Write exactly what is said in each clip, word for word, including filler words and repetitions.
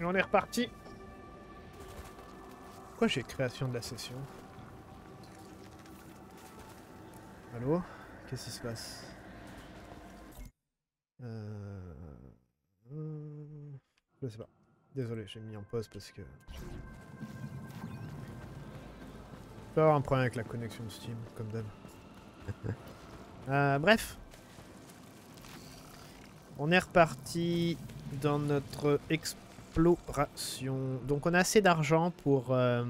Et on est reparti. Pourquoi j'ai création de la session? Allô? Qu'est-ce qui se passe? Euh... Je sais pas. Désolé, j'ai mis en pause parce que... Je peux avoir un problème avec la connexion de Steam, comme d'hab. euh, bref. On est reparti dans notre exploration. Donc on a assez d'argent pour, euh,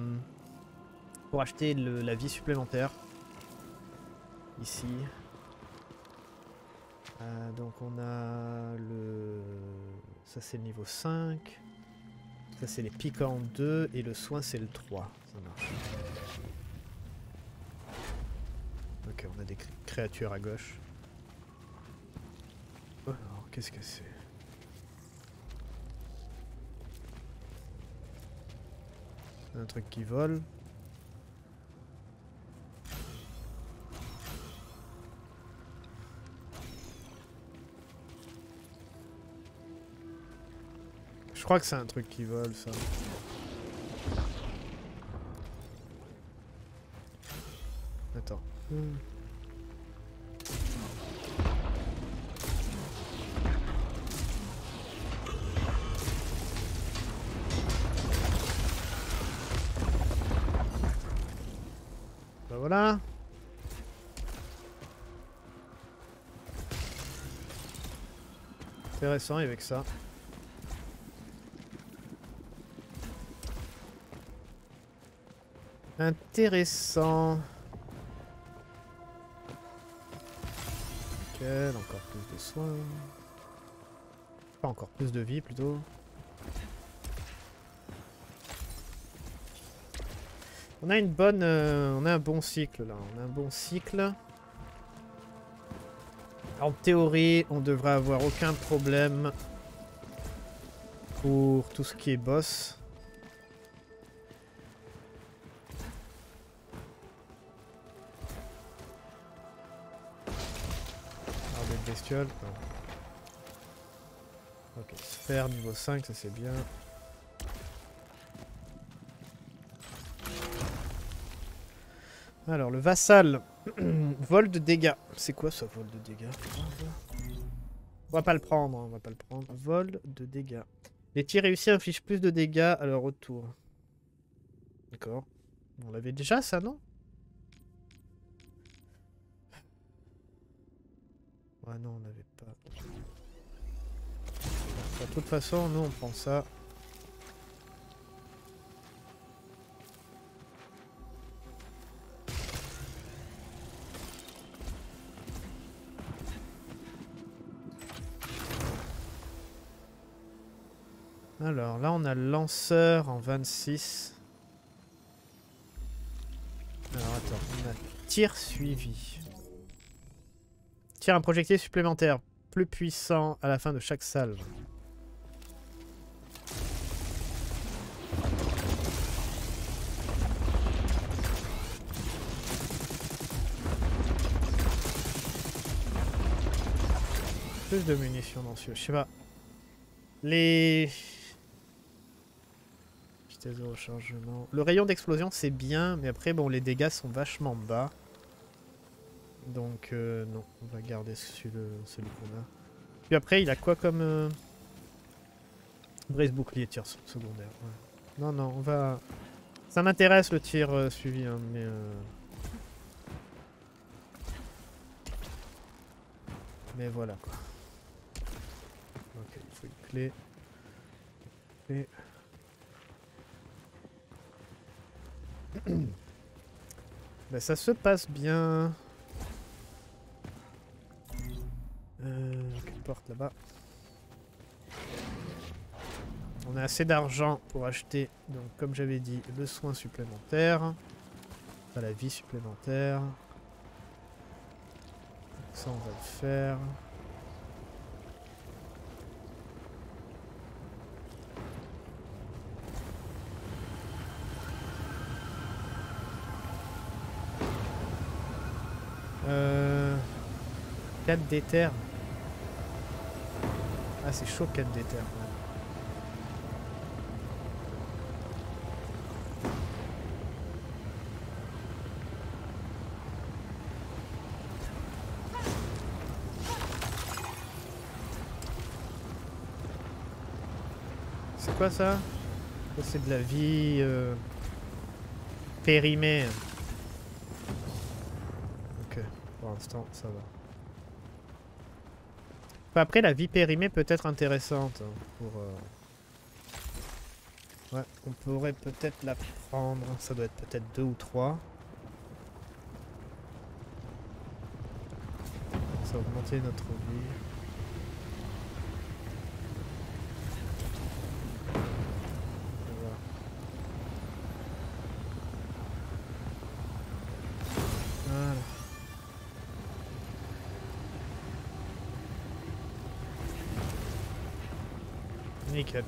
pour acheter le, la vie supplémentaire. Ici. Euh, donc on a le... Ça c'est le niveau cinq. Ça c'est les piquants deux et le soin c'est le trois. Ça marche. Ok, on a des créatures à gauche. Oh, alors qu'est-ce que c'est? Un truc qui vole. Je crois que c'est un truc qui vole, ça. Attends. Hmm. Ben voilà. Intéressant avec ça. Intéressant. Nickel, encore plus de soins. Enfin, encore plus de vie plutôt. On a une bonne... Euh, on a un bon cycle là. On a un bon cycle. En théorie, on devrait avoir aucun problème pour tout ce qui est boss. Ok, sphère niveau cinq, ça c'est bien. Alors le vassal, vol de dégâts. C'est quoi ce vol de dégâts? On va pas le prendre, on va pas le prendre. Vol de dégâts. Les tirs réussis infligent plus de dégâts à leur retour. D'accord. On l'avait déjà ça, non? Ah non, on n'avait pas. De toute façon, nous on prend ça. Alors là, on a le lanceur en vingt-six. Alors attends, on a tir suivi. Tire un projectile supplémentaire, plus puissant à la fin de chaque salve. Plus de munitions dans ce jeu, je sais pas. Les... Vitesse de rechargement... Le rayon d'explosion c'est bien, mais après bon les dégâts sont vachement bas. Donc euh, non, on va garder celui, celui qu'on a. Puis après, il a quoi comme... Euh... Brise bouclier, tir secondaire. Ouais. Non, non, on va... Ça m'intéresse le tir euh, suivi, hein, mais... Euh... Mais voilà, quoi. Ok, il faut une clé. Une clé. Ben, ça se passe bien... Euh, une porte là-bas. On a assez d'argent pour acheter, donc comme j'avais dit, le soin supplémentaire, enfin, la vie supplémentaire. Ça, on va le faire. Euh, quatre d'éther. Ah c'est chaud quatre d'éther. quoi ça? Ça c'est de la vie euh, périmée. Ok, pour l'instant ça va. Enfin, après la vie périmée peut être intéressante hein, pour... Euh... Ouais, on pourrait peut-être la prendre, ça doit être peut-être deux ou trois. Ça va augmenter notre vie. Voilà. Voilà. Nickel.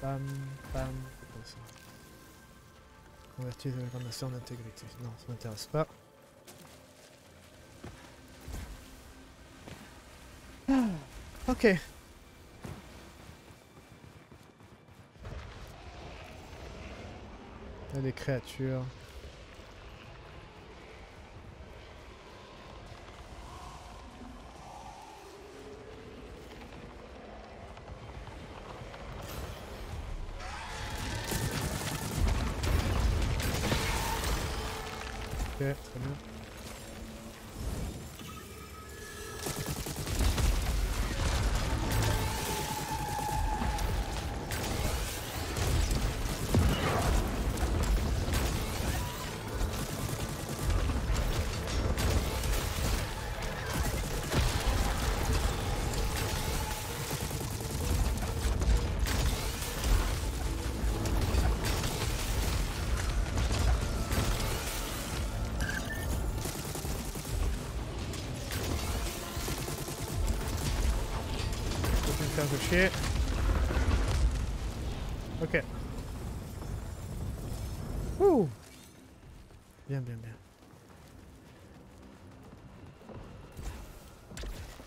Pam, pam, comme ça. Convertir les ramasser en intégrité. Non, ça m'intéresse pas. Ah, ok. Il y a des créatures. Okay, très bien. Chier. Ok. Ouh. Bien, bien, bien.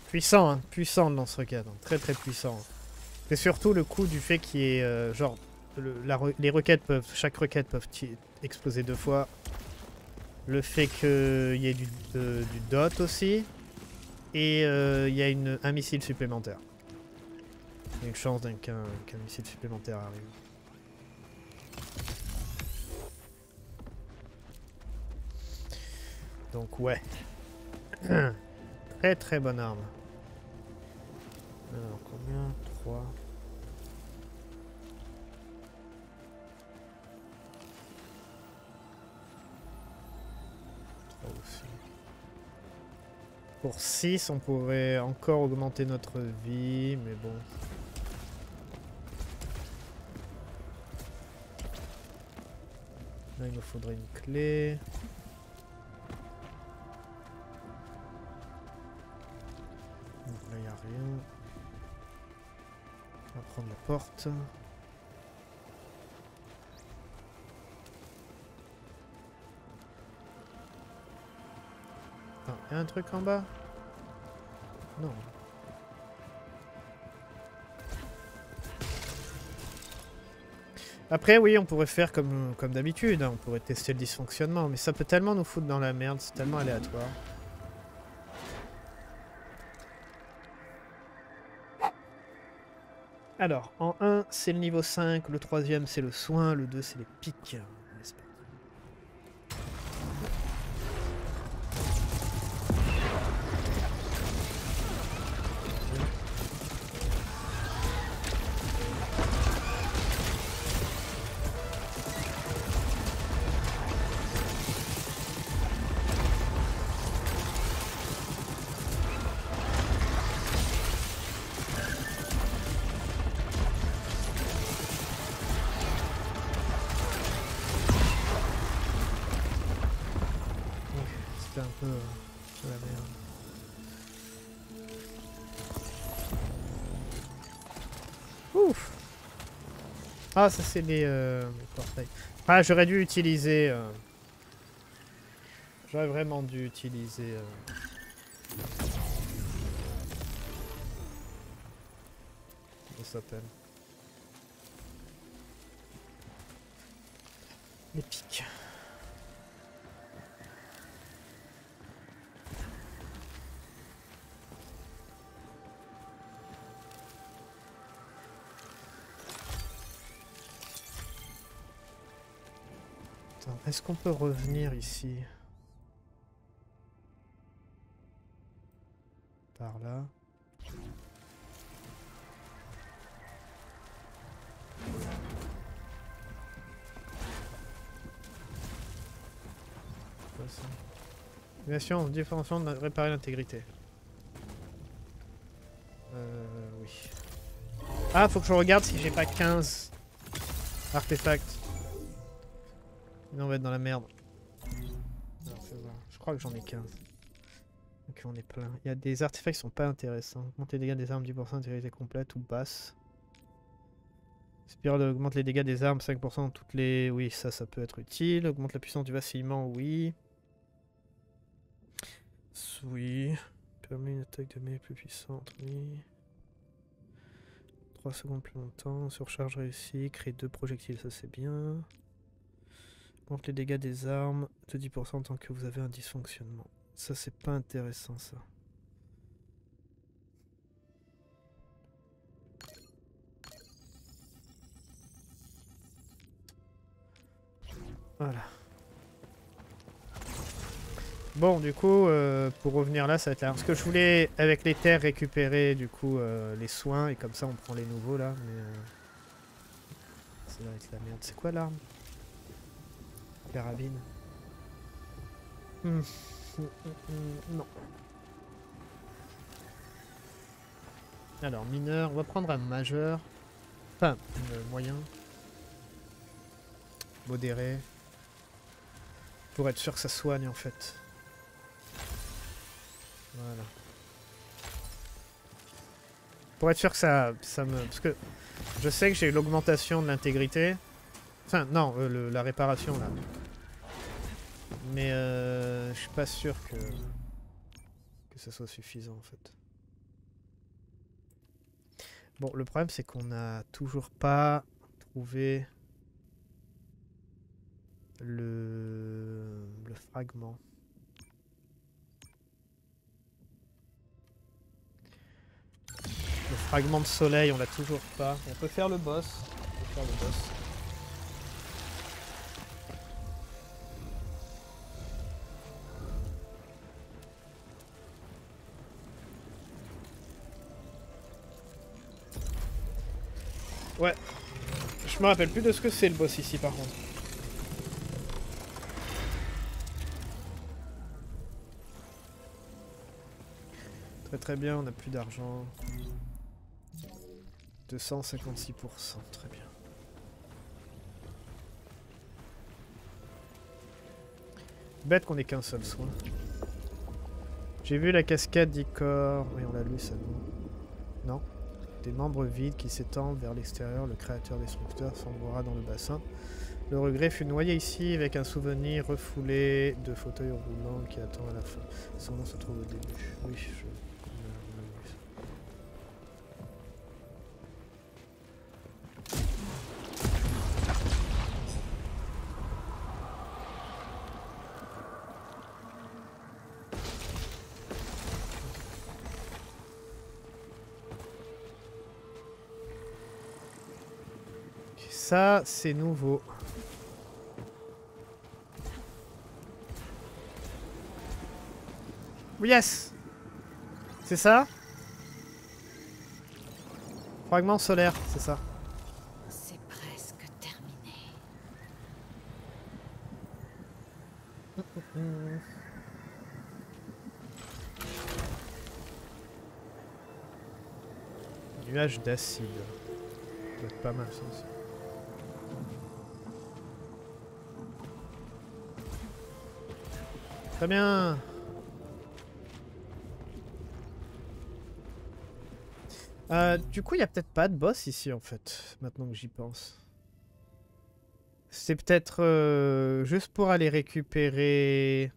Puissant, hein. Puissant dans ce cadre. Très, très puissant. C'est surtout le coup du fait qu'il y ait, euh, genre, le, la, les requêtes peuvent, chaque requête peuvent exploser deux fois. Le fait qu'il y ait du, euh, du dot aussi. Et euh, il y a une, un missile supplémentaire. Il y a une chance qu'un qu'un missile supplémentaire arrive. Donc ouais. Très très bonne arme. Alors combien? Trois. Trois aussi. Pour six, on pourrait encore augmenter notre vie, mais bon... Là, il me faudrait une clé. Donc là, il n'y a rien. On va prendre la porte. Ah, il y a un truc en bas? Non. Après, oui, on pourrait faire comme, comme d'habitude, hein. On pourrait tester le dysfonctionnement, mais ça peut tellement nous foutre dans la merde, c'est tellement aléatoire. Alors, en un, c'est le niveau cinq, le troisième, c'est le soin, le deux, c'est les pics. Un peu de la merde. Ouf. Ah ça c'est les, euh, les portails. Ah j'aurais dû utiliser euh, j'aurais vraiment dû utiliser euh... on s'appelle. Les pics. Est-ce qu'on peut revenir ici? Par là. Nation, différenciation de réparer l'intégrité. Euh, oui. Ah, faut que je regarde si j'ai pas quinze artefacts. Sinon on va être dans la merde. Alors, c'est bon. Je crois que j'en ai quinze. Ok, on est plein. Il y a des artefacts qui sont pas intéressants. Augmente les dégâts des armes dix pour cent, intégrité complète ou basse. Spiral augmente les dégâts des armes cinq pour cent dans toutes les... Oui, ça, ça peut être utile. Augmente la puissance du vacillement, oui. Oui. Permet une attaque de mêlée plus puissante, oui. trois secondes plus longtemps. Surcharge réussie. Crée deux projectiles, ça c'est bien. Augmente les dégâts des armes de dix pour cent tant que vous avez un dysfonctionnement. Ça c'est pas intéressant ça. Voilà. Bon du coup euh, pour revenir là ça va être là. Parce que je voulais avec les terres récupérer du coup euh, les soins et comme ça on prend les nouveaux là. Mais euh... ça va être la merde. C'est quoi l'arme? Carabine. Mmh. Mmh, mmh, non. Alors, mineur, on va prendre un majeur. Enfin, euh, moyen. Modéré. Pour être sûr que ça soigne en fait. Voilà. Pour être sûr que ça, ça me... Parce que je sais que j'ai l'augmentation de l'intégrité. Enfin, non, euh, le, la réparation là. Mais euh, je suis pas sûr que que ce soit suffisant en fait. Bon, le problème c'est qu'on n'a toujours pas trouvé le, le fragment. Le fragment de soleil, on l'a toujours pas. On peut faire le boss. On peut faire le boss. Ouais, je me rappelle plus de ce que c'est le boss ici par contre. Très très bien, on n'a plus d'argent. deux cent cinquante-six pour cent, très bien. Bête qu'on ait qu'un seul soin. J'ai vu la cascade d'Icor. Oui, on l'a lu ça, non? Non. Des membres vides qui s'étendent vers l'extérieur, le créateur destructeur sombrera dans le bassin. Le regret fut noyé ici avec un souvenir refoulé de fauteuil roulant qui attend à la fin. Son nom se trouve au début. Oui, je... Ça, c'est nouveau. Yes! C'est ça? Fragment solaire, c'est ça. C'est presque terminé. Mmh, mmh. Nuage d'acide. Ça doit être pas mal ça aussi. Très bien. Euh, du coup, il n'y a peut-être pas de boss ici, en fait, maintenant que j'y pense. C'est peut-être euh, juste pour aller récupérer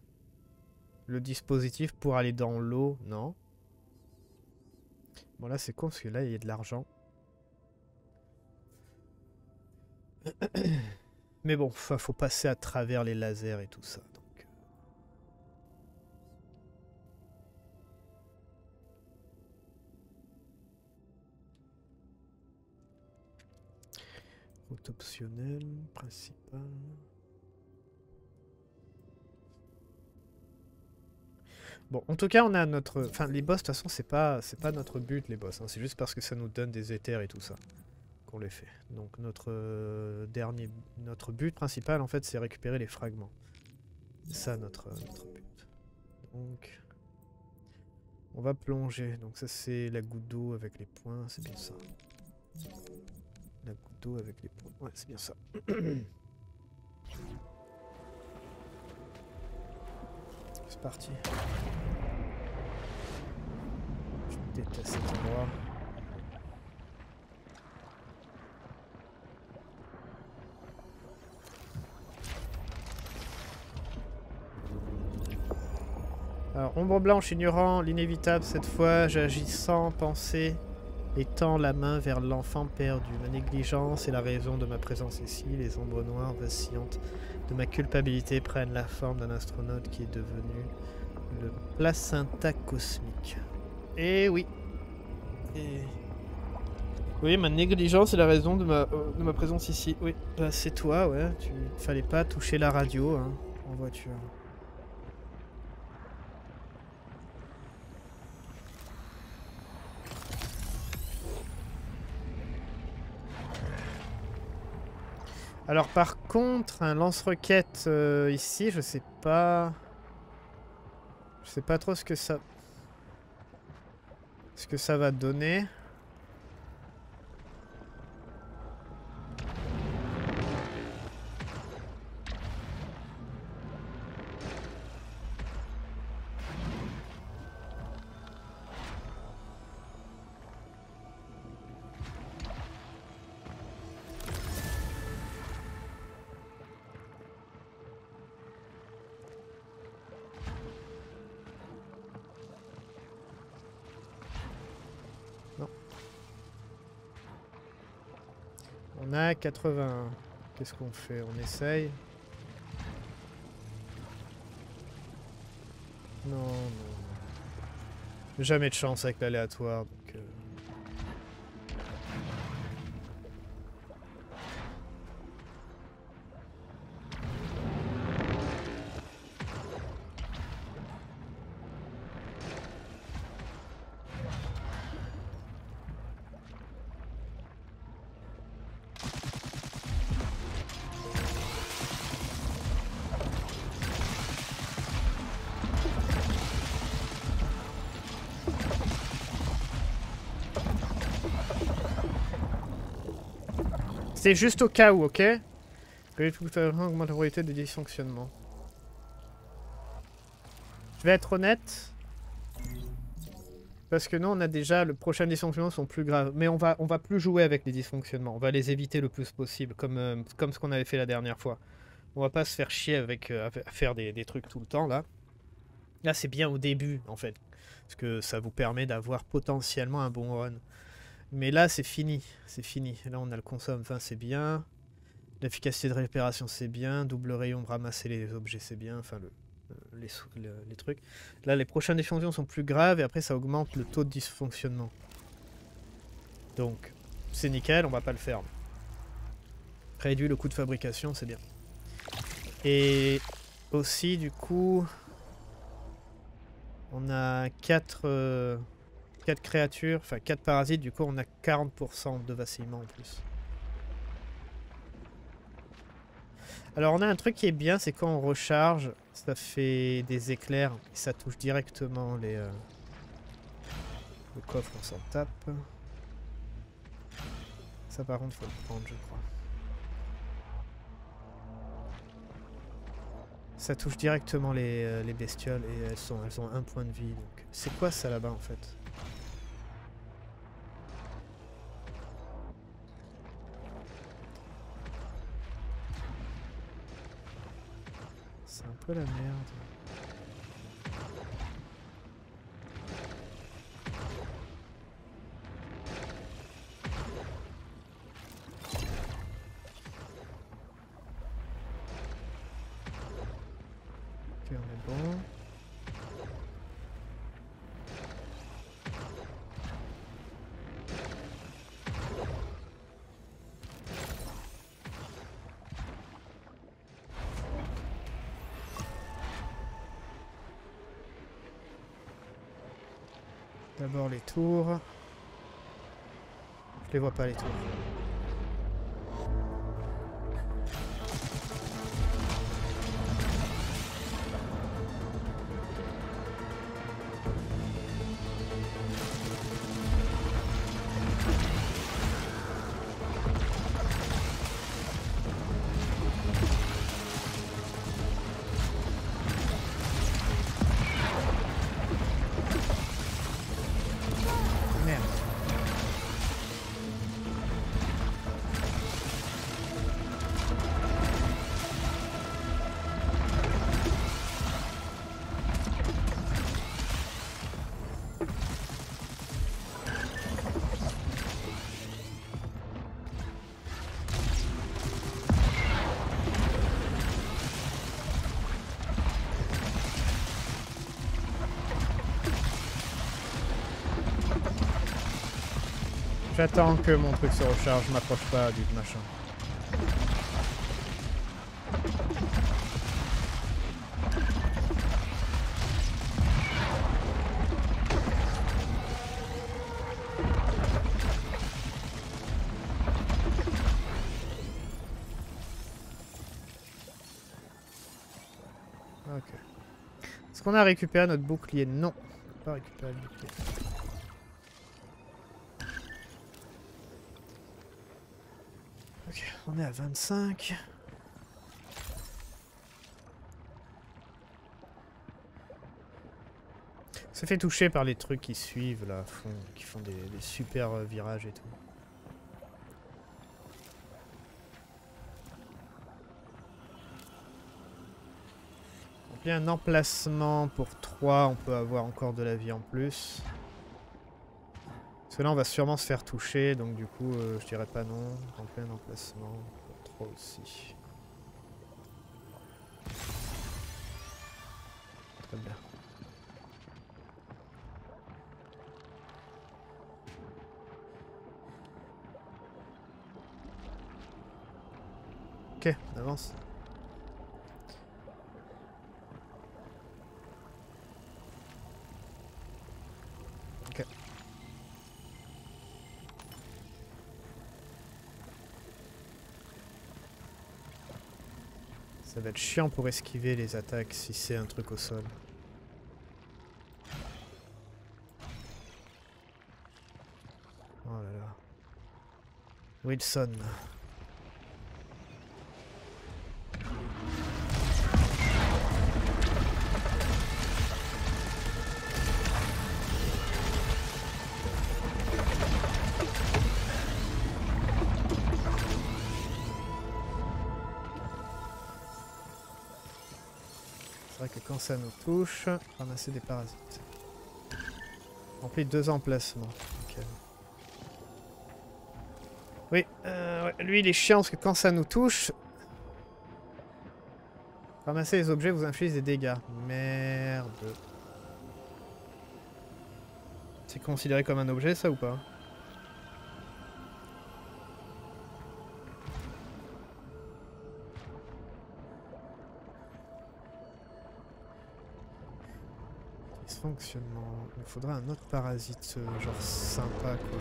le dispositif pour aller dans l'eau, non? Bon, là, c'est con, parce que là, il y a de l'argent. Mais bon, enfin, faut passer à travers les lasers et tout ça. Donc. Route optionnelle, principale. Bon, en tout cas, on a notre... Enfin, les boss, de toute façon, c'est pas, c'est pas notre but, les boss. Hein. C'est juste parce que ça nous donne des éthers et tout ça qu'on les fait. Donc, notre euh, dernier... Notre but principal, en fait, c'est récupérer les fragments. C'est ça, notre, euh, notre but. Donc... On va plonger. Donc, ça, c'est la goutte d'eau avec les points. C'est bien ça. La goutte d'eau avec les points. Ouais, c'est bien ça. C'est parti. Je déteste cet endroit. Alors, ombre blanche ignorant l'inévitable cette fois, j'agis sans penser, étends la main vers l'enfant perdu. Ma négligence est la raison de ma présence ici, les ombres noires vacillantes de ma culpabilité prennent la forme d'un astronaute qui est devenu le placenta cosmique. Eh oui. Et... Oui, ma négligence est la raison de ma, euh, de ma présence ici. Oui, bah c'est toi, ouais. Tu fallait pas toucher la radio hein, en voiture. Alors par contre, un lance-roquette euh, ici, je sais pas... Je sais pas trop ce que ça... Ce que ça va donner. On a quatre-vingts. Qu'est-ce qu'on fait? On essaye? Non, non. Jamais de chance avec l'aléatoire. Donc, euh... C'est juste au cas où, ok? Que tout augmente la probabilité de dysfonctionnement. Je vais être honnête. Parce que non, on a déjà... Le prochain dysfonctionnement sont plus graves. Mais on va, on va plus jouer avec les dysfonctionnements. On va les éviter le plus possible. Comme, euh, comme ce qu'on avait fait la dernière fois. On va pas se faire chier avec, euh, à faire des, des trucs tout le temps, là. Là, c'est bien au début, en fait. Parce que ça vous permet d'avoir potentiellement un bon run. Mais là, c'est fini. C'est fini. Là, on a le consomme fin, c'est bien. L'efficacité de récupération, c'est bien. Double rayon, ramasser les objets, c'est bien. Enfin, le, le, les, le, les trucs. Là, les prochaines dysfonctions sont plus graves. Et après, ça augmente le taux de dysfonctionnement. Donc, c'est nickel. On va pas le faire. Réduit le coût de fabrication, c'est bien. Et aussi, du coup... On a quatre... Euh, quatre créatures, enfin quatre parasites, du coup on a quarante pour cent de vacillement en plus. Alors on a un truc qui est bien, c'est quand on recharge, ça fait des éclairs et ça touche directement les... Euh, le coffre, on s'en tape. Ça par contre faut le prendre je crois. Ça touche directement les, euh, les bestioles et elles, sont, elles ont un point de vie. Donc c'est quoi ça là-bas en fait ? Un peu la merde. on est bon. D'abord les tours. Je les vois pas les tours. J'attends que mon truc se recharge, je m'approche pas du machin. Ok. Est-ce qu'on a récupéré notre bouclier? Non, on n'a pas récupéré le bouclier. On est à vingt-cinq. On s'est fait toucher par les trucs qui suivent là, font, qui font des, des super euh, virages et tout. Donc il y a un emplacement pour trois, on peut avoir encore de la vie en plus. Parce que là on va sûrement se faire toucher, donc du coup euh, je dirais pas non, en plein emplacement, pour trois aussi. Très bien. Ok, on avance. Ok. Ça va être chiant pour esquiver les attaques si c'est un truc au sol. Oh là là. Wilson. Ça nous touche, ramasser des parasites. Remplir deux emplacements. Okay. Oui, euh, ouais. Lui il est chiant parce que quand ça nous touche, ramasser les objets vous inflige des dégâts. Merde. C'est considéré comme un objet ça ou pas? Fonctionnement. Il faudra un autre parasite, euh, genre sympa quoi.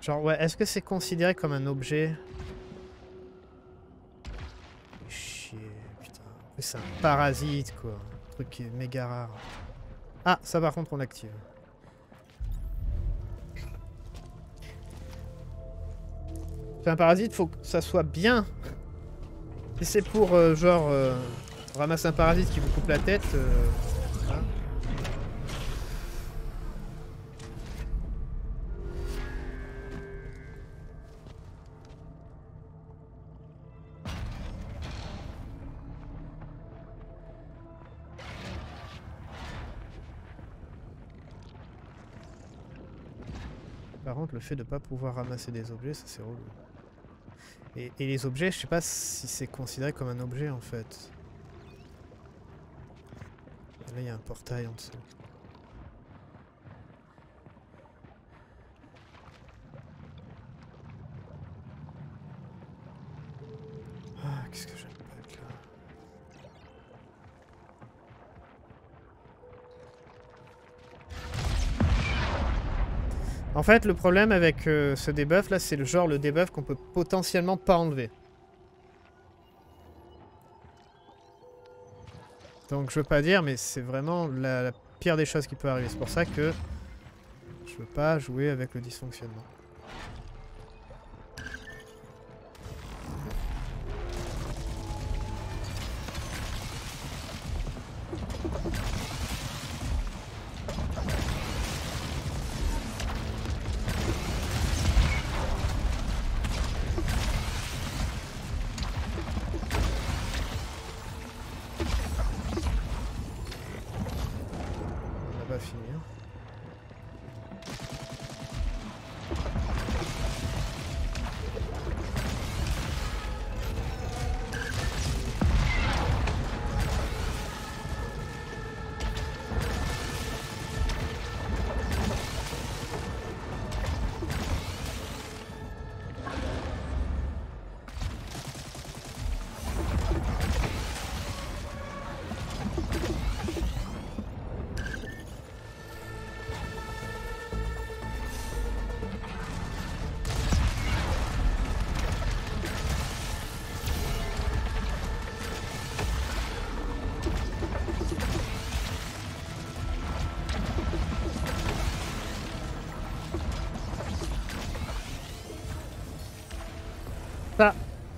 Genre ouais, est-ce que c'est considéré comme un objet? C'est un parasite quoi, un truc qui est méga rare. Ah, ça par contre on l'active. C'est un parasite, faut que ça soit bien. Si c'est pour euh, genre euh, ramasse un parasite qui vous coupe la tête. Euh, voilà. Par contre, le fait de ne pas pouvoir ramasser des objets, ça c'est relou. Et, et les objets, je sais pas si c'est considéré comme un objet en fait. Là, il y a un portail en dessous. Ah, qu'est-ce que j'aime pas être là. En fait, le problème avec euh, ce debuff là, c'est le genre le debuff qu'on peut potentiellement pas enlever. Donc je veux pas dire, mais c'est vraiment la, la pire des choses qui peut arriver. C'est pour ça que je veux pas jouer avec le dysfonctionnement.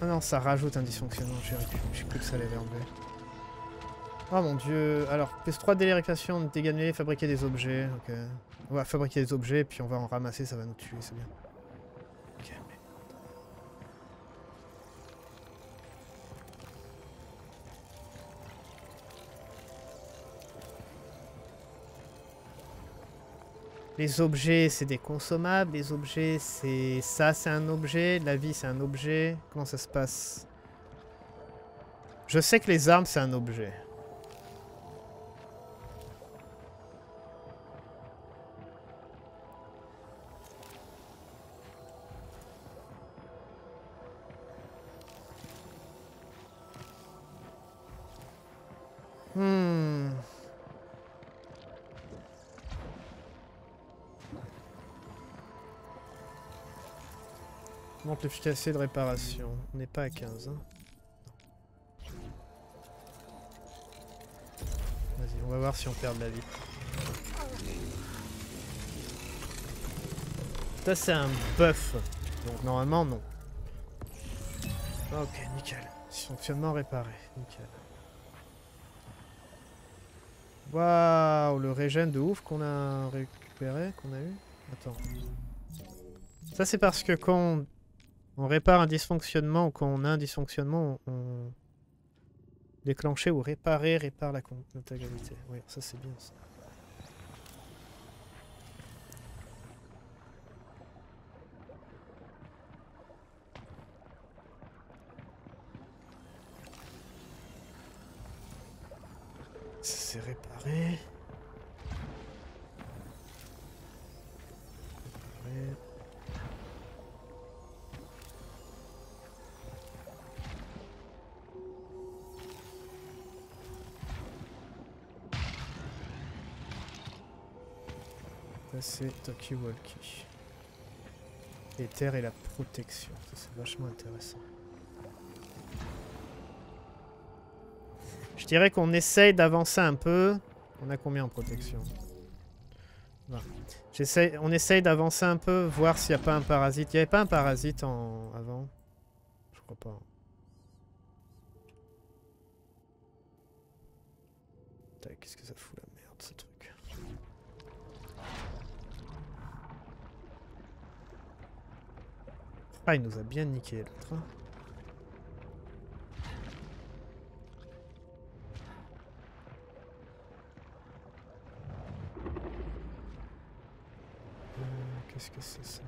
Non, ça rajoute un dysfonctionnement, j'ai cru que ça l'avait enlevé. Oh mon dieu, alors, P S trois, délai récréation, dégâts nuls, fabriquer des objets, ok. On va fabriquer des objets, puis on va en ramasser, ça va nous tuer, c'est bien. Ok, mais... Les objets, c'est des consommables. Les objets, c'est... Ça, c'est un objet. La vie, c'est un objet. Comment ça se passe? Je sais que les armes, c'est un objet. Hmm... Monte l'efficacité de réparation. On n'est pas à quinze. Hein. Vas-y, on va voir si on perd de la vie. Ça, c'est un buff. Donc, normalement, non. Ok, nickel. Fonctionnement réparé. Nickel. Waouh, le régène de ouf qu'on a récupéré, qu'on a eu. Attends. Ça, c'est parce que quand... on répare un dysfonctionnement ou quand on a un dysfonctionnement, on déclencher ou réparer, répare la contagiosité. Oui, ça c'est bien ça. Ça c'est réparé. Réparer. C'est Toki Walkie. L'éther et la protection, ça c'est vachement intéressant. Je dirais qu'on essaye d'avancer un peu. On a combien en protection? Voilà. J'essaie, on essaye d'avancer un peu, voir s'il n'y a pas un parasite. Il n'y avait pas un parasite en avant? Je crois pas. Qu'est-ce que ça fout la merde ce truc? Ah, il nous a bien niqué l'autre. Qu'est-ce Qu'est-ce que c'est ça?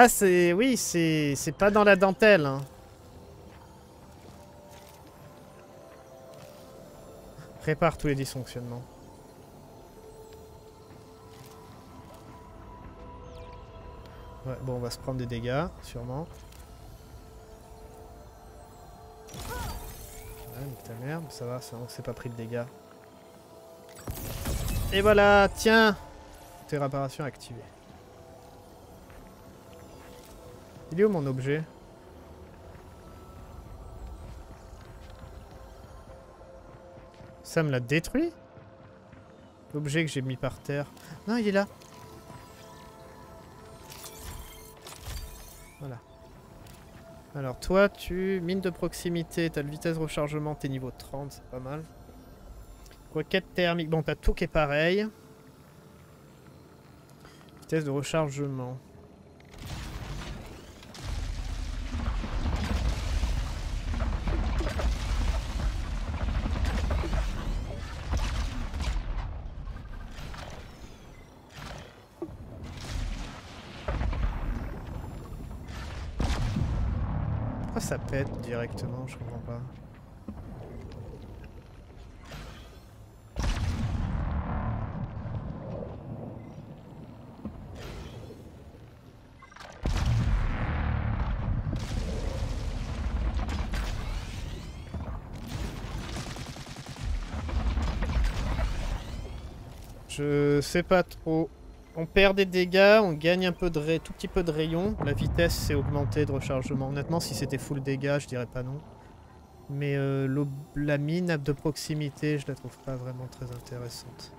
Ah, c'est... Oui, c'est... C'est pas dans la dentelle. Hein. Répare tous les dysfonctionnements. Ouais, bon, on va se prendre des dégâts, sûrement. Ouais, nique ta merde, ça va, ça, on s'est pas pris de dégâts. Et voilà, tiens! Tes réparations activées. Il est où mon objet? Ça me l'a détruit? L'objet que j'ai mis par terre. Non, il est là. Voilà. Alors toi, tu... Mine de proximité, t'as le vitesse de rechargement, t'es niveau trente, c'est pas mal. Roquette thermique. Bon, t'as tout qui est pareil. Vitesse de rechargement. Ça pète directement, je comprends pas. Je sais pas trop. On perd des dégâts, on gagne un peu de ray, tout petit peu de rayon. La vitesse s'est augmentée de rechargement. Honnêtement, si c'était full dégâts, je dirais pas non. Mais euh, la mine de proximité, je la trouve pas vraiment très intéressante.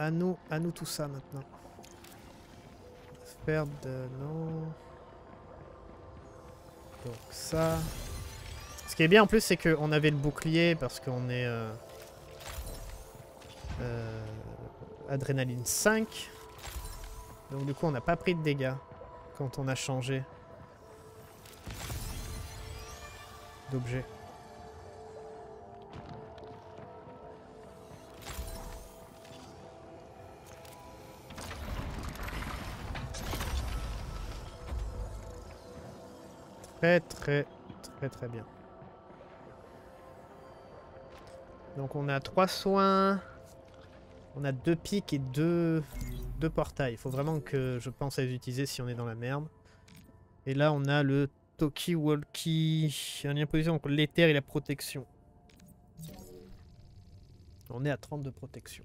À nous, à nous tout ça maintenant. Faire de non. Donc ça. Ce qui est bien en plus, c'est qu'on avait le bouclier parce qu'on est euh, euh, adrénaline cinq. Donc du coup, on n'a pas pris de dégâts quand on a changé d'objet. Très très très très bien. Donc on a trois soins, on a deux pics et deux, deux portails. Il faut vraiment que je pense à les utiliser si on est dans la merde. Et là on a le Toki Walkie, un lien position entre l'éther et la protection. On est à trente de protection.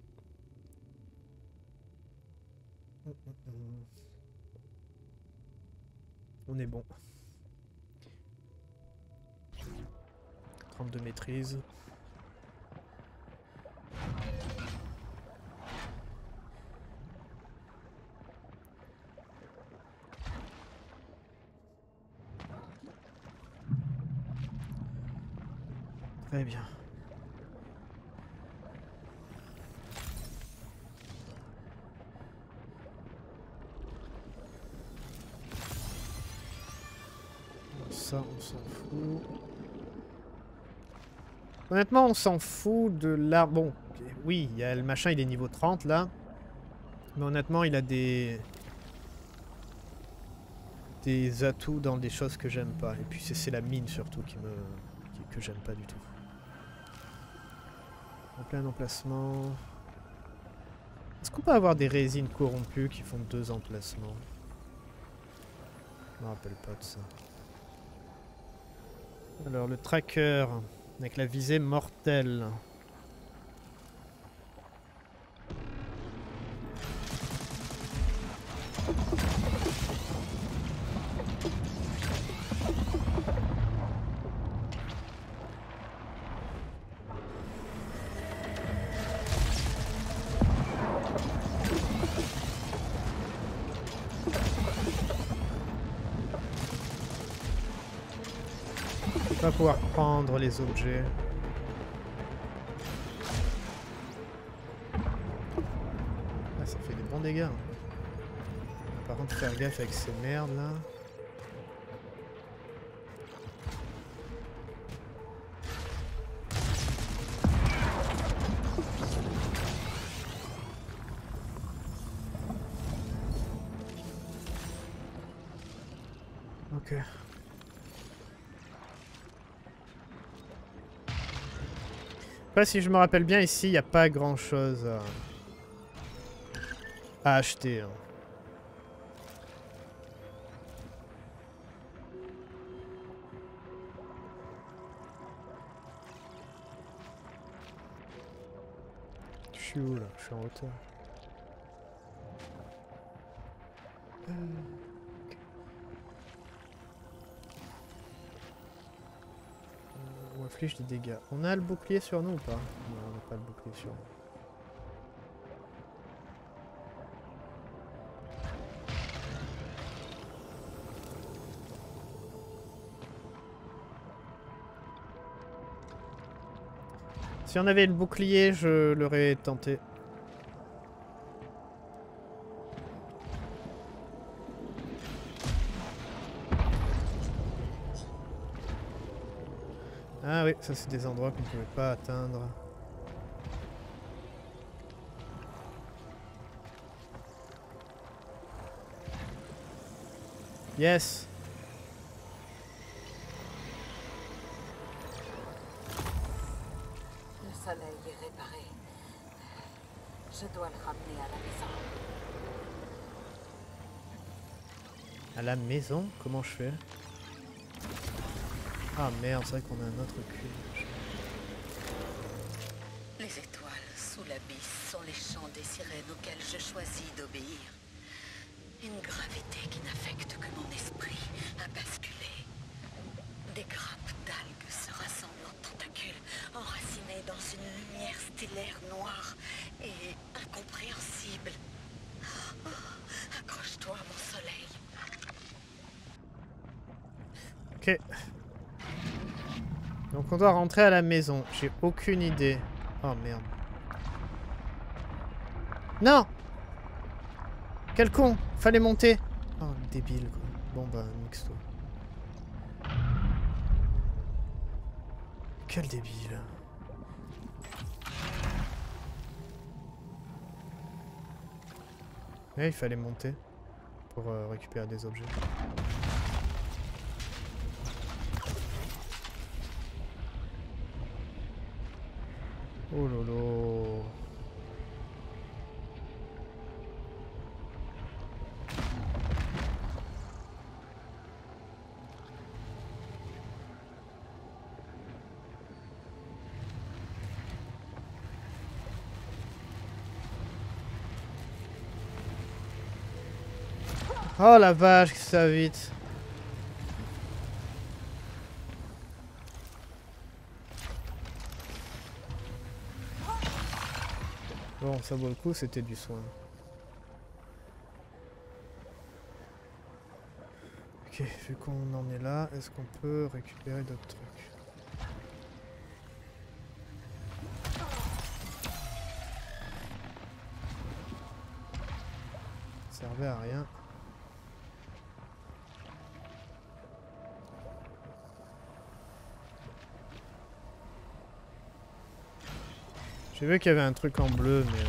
On est bon. trente-deux maîtrise. Très bien. Ça, on s'en fout. Honnêtement, on s'en fout de la... Bon, oui, il y a le machin, il est niveau trente, là. Mais honnêtement, il a des... des atouts dans des choses que j'aime pas. Et puis c'est la mine surtout qui me, qui, que j'aime pas du tout. En plein emplacement. Est-ce qu'on peut avoir des résines corrompues qui font deux emplacements? Je me rappelle pas de ça. Alors le tracker avec la visée mortelle. On va pouvoir prendre les objets. Ah, ça fait des bons dégâts. Par contre, faire gaffe avec ces merdes là. Ok. Pas si je me rappelle bien, ici il n'y a pas grand chose à, à acheter. Hein. Je suis où là? Je suis en hauteur. Euh... On inflige des dégâts. On a le bouclier sur nous ou pas? Non, on n'a pas le bouclier sur nous. Si on avait le bouclier, je l'aurais tenté. Ah oui, ça c'est des endroits qu'on ne pouvait pas atteindre. Yes! Le soleil est réparé. Je dois le ramener à la maison. À la maison? Comment je fais? Ah merde, c'est vrai qu'on a un autre cul. Les étoiles sous l'abysse sont les chants des sirènes auxquels je choisis d'obéir. Une gravité qui n'affecte que mon esprit a basculé. Des grappes d'algues se rassemblent en tentacules, enracinées dans une lumière stellaire noire et incompréhensible. Oh, accroche-toi, mon soleil. Ok. Donc on doit rentrer à la maison. J'ai aucune idée. Oh merde. Non! Quel con! Fallait monter! Oh débile quoi. Bon bah mix-toi. Quel débile. Ouais, il fallait monter pour euh, récupérer des objets. Oh lolo. Oh la vache que ça vite. Bon, ça vaut le coup, c'était du soin. Ok, vu qu'on en est là, est-ce qu'on peut récupérer d'autres trucs? Ça servait à rien. J'ai vu qu'il y avait un truc en bleu, mais...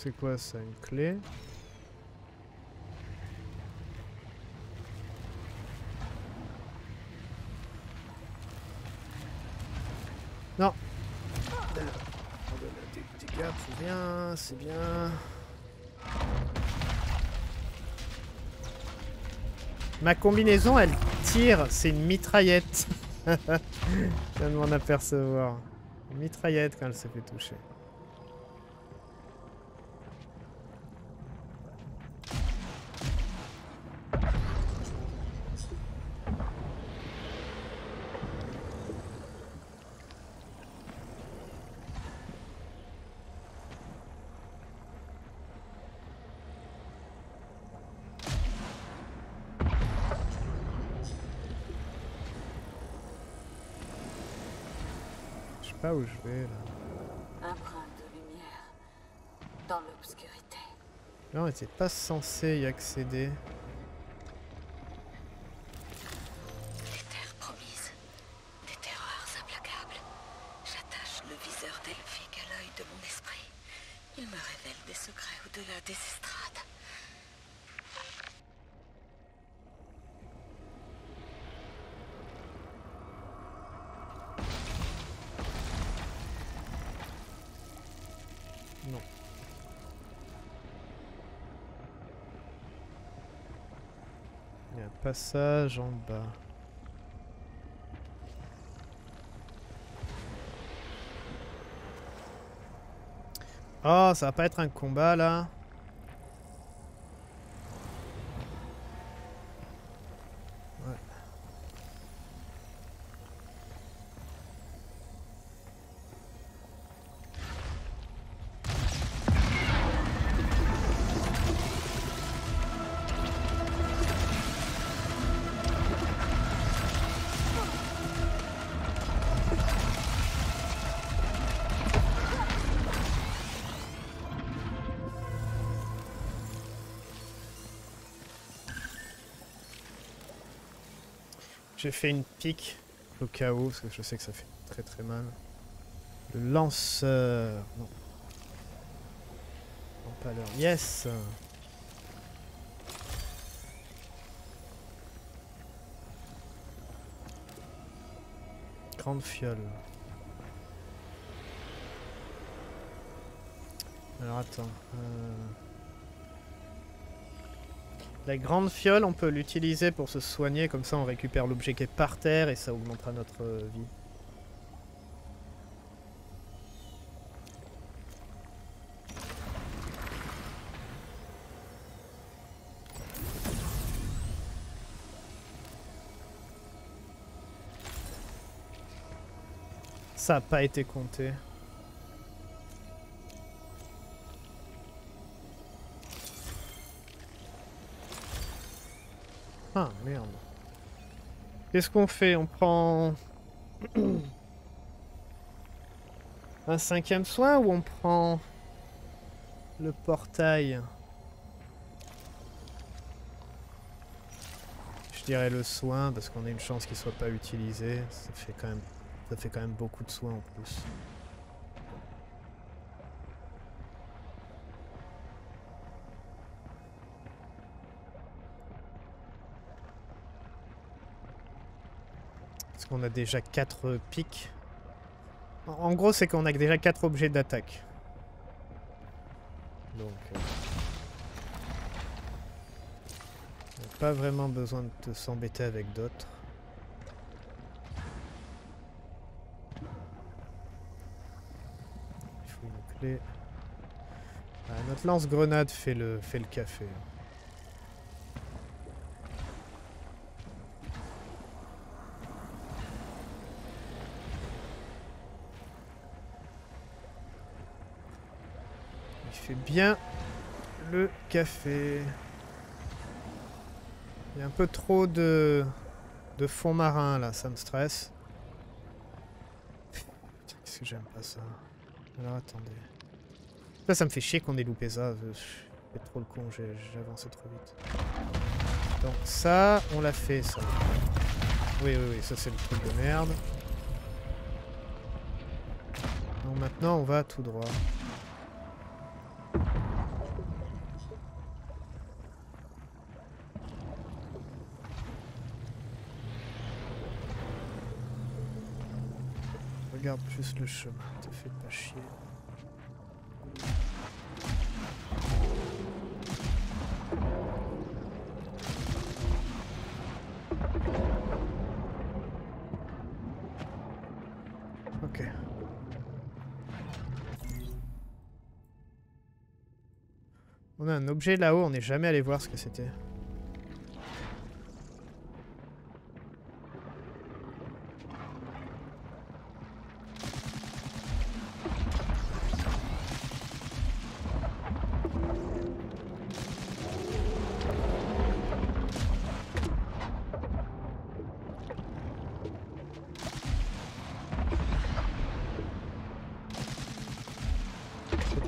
C'est quoi ça, une clé? Non. Des dégâts, c'est bien, c'est bien. Ma combinaison, elle tire, c'est une mitraillette. Je viens de m'en apercevoir. Une mitraillette quand elle s'est fait toucher. Pas où je vais là. Un brin de lumière dans l'obscurité. Là on était pas censé y accéder. Les terres promises, des terreurs implacables. J'attache le viseur delphique à l'œil de mon esprit. Il me révèle des secrets au-delà des estrades. Passage en bas. Oh, ça va pas être un combat là. Ouais. J'ai fait une pique au cas où, parce que je sais que ça fait très très mal. Le lanceur... Non. Non, pas l'heure. Yes! Grande fiole. Alors attends... Euh... La grande fiole, on peut l'utiliser pour se soigner, comme ça on récupère l'objet qui est par terre et ça augmentera notre vie. Ça n'a pas été compté. Ah merde. Qu'est-ce qu'on fait? On prend un cinquième soin ou on prend le portail? Je dirais le soin parce qu'on a une chance qu'il soit pas utilisé. Ça fait quand même, ça fait quand même beaucoup de soins en plus. On a déjà quatre pics. En gros, c'est qu'on a déjà quatre objets d'attaque. Donc... Euh, on n'a pas vraiment besoin de s'embêter avec d'autres. Il faut une clé. Ah, notre lance-grenade fait le, fait le café. Bien le café. Il y a un peu trop de, de fond marin là, ça me stresse. Qu'est-ce que j'aime pas ça. Alors attendez. Ça, ça me fait chier qu'on ait loupé ça. Je fais trop le con, j'ai avancé trop vite. Donc ça, on l'a fait ça. Oui, oui, oui, ça c'est le truc de merde. Donc maintenant on va tout droit. Regarde juste le chemin, te fais pas chier. Ok. On a un objet là-haut, on n'est jamais allé voir ce que c'était.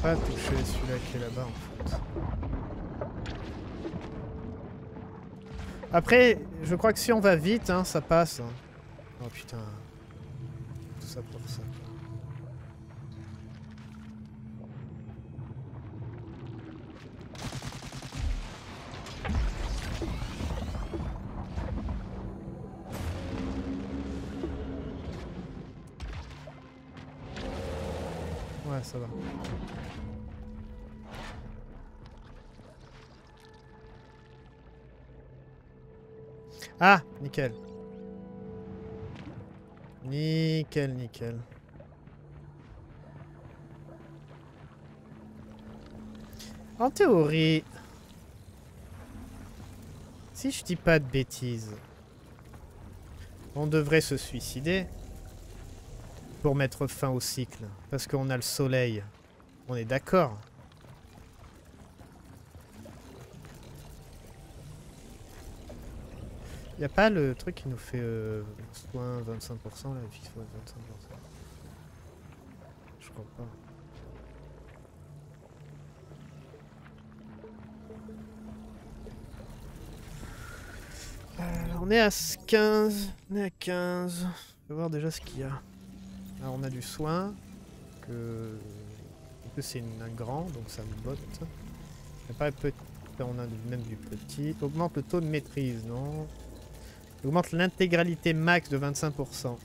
Pas toucher celui-là qui est là-bas en fait. Après, je crois que si on va vite, hein, ça passe. Hein. Oh putain. Tout ça pour ça. Ouais, ça va. Ah, nickel. Nickel, nickel. En théorie, si je dis pas de bêtises, on devrait se suicider pour mettre fin au cycle. Parce qu'on a le soleil. On est d'accord. Y'a pas le truc qui nous fait euh, soin vingt-cinq pour cent là, vif vingt-cinq pour cent. Je crois pas. Euh, on est à quinze, on est à quinze. Je vais voir déjà ce qu'il y a. Alors on a du soin, que, que c'est un grand, donc ça me botte. Pas petit, on a même du petit. Augmente le taux de maîtrise, non? Augmente l'intégralité max de vingt-cinq pour cent.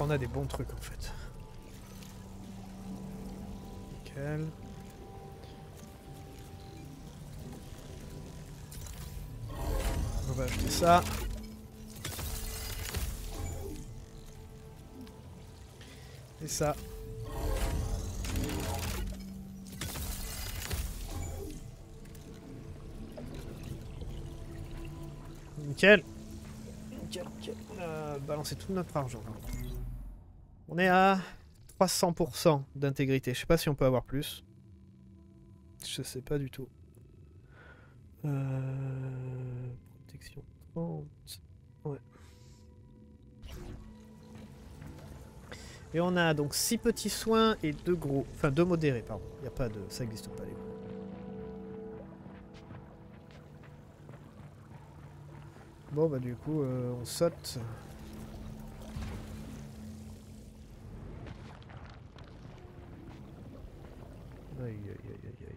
On a des bons trucs en fait. Nickel. On va acheter ça. Et ça. Nickel. Nickel, nickel. On a balancé tout notre argent. On est à trois cents pour cent d'intégrité. Je sais pas si on peut avoir plus. Je sais pas du tout. Euh... Protection trente. Ouais. Et on a donc six petits soins et deux gros. Enfin deux modérés, pardon. Il n'y a pas de. Ça n'existe pas les gros. Bon bah du coup euh, on saute. Aïe aïe aïe aïe aïe.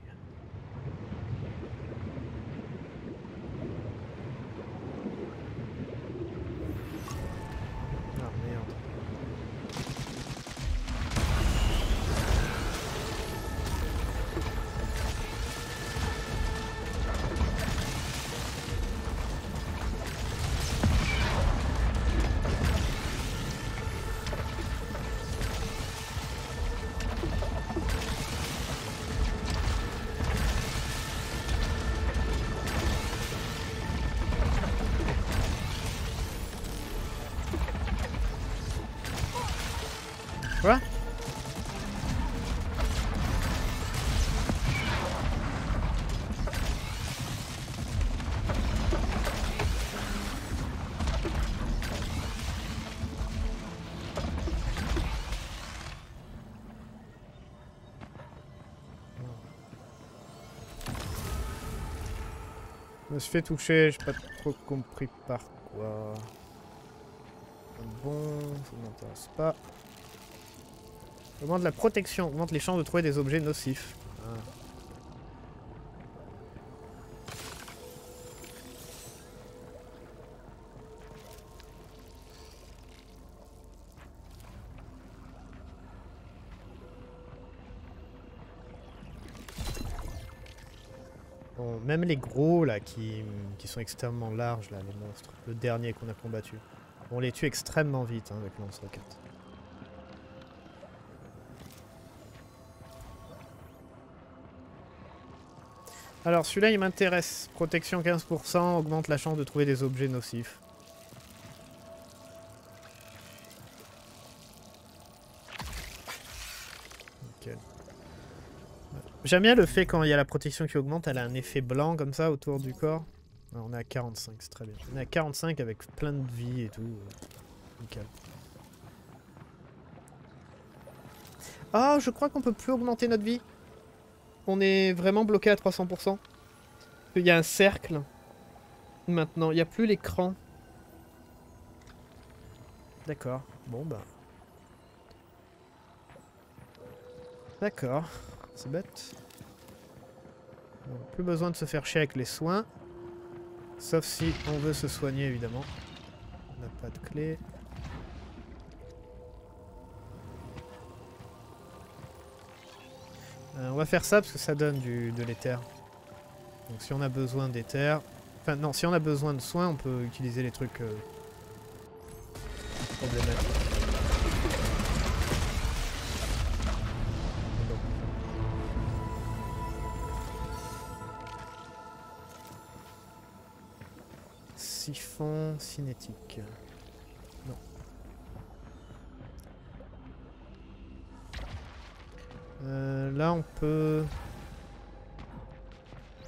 Quoi ? Je me suis fait toucher, j'ai pas trop compris par quoi. Bon, ça m'intéresse pas. Augmente la protection, augmente les chances de trouver des objets nocifs. Ah. Bon, même les gros là qui, qui sont extrêmement larges là, les monstres, le dernier qu'on a combattu. On les tue extrêmement vite hein, avec lance-roquette. Alors celui-là il m'intéresse. Protection quinze pour cent, augmente la chance de trouver des objets nocifs. Nickel. J'aime bien le fait quand il y a la protection qui augmente, elle a un effet blanc comme ça autour du corps. Alors, on est à quarante-cinq, c'est très bien. On est à quarante-cinq avec plein de vie et tout. Nickel. Ah, je crois qu'on peut plus augmenter notre vie. On est vraiment bloqué à trois cents pour cent. Il y a un cercle. Maintenant, il n'y a plus l'écran. D'accord. Bon, bah. D'accord. C'est bête. Donc, plus besoin de se faire chier avec les soins. Sauf si on veut se soigner, évidemment. On n'a pas de clé. Euh, on va faire ça parce que ça donne du, de l'éther. Donc si on a besoin d'éther... Enfin non, si on a besoin de soins, on peut utiliser les trucs euh, problématiques. Siphon cinétique. Non. Euh, là on peut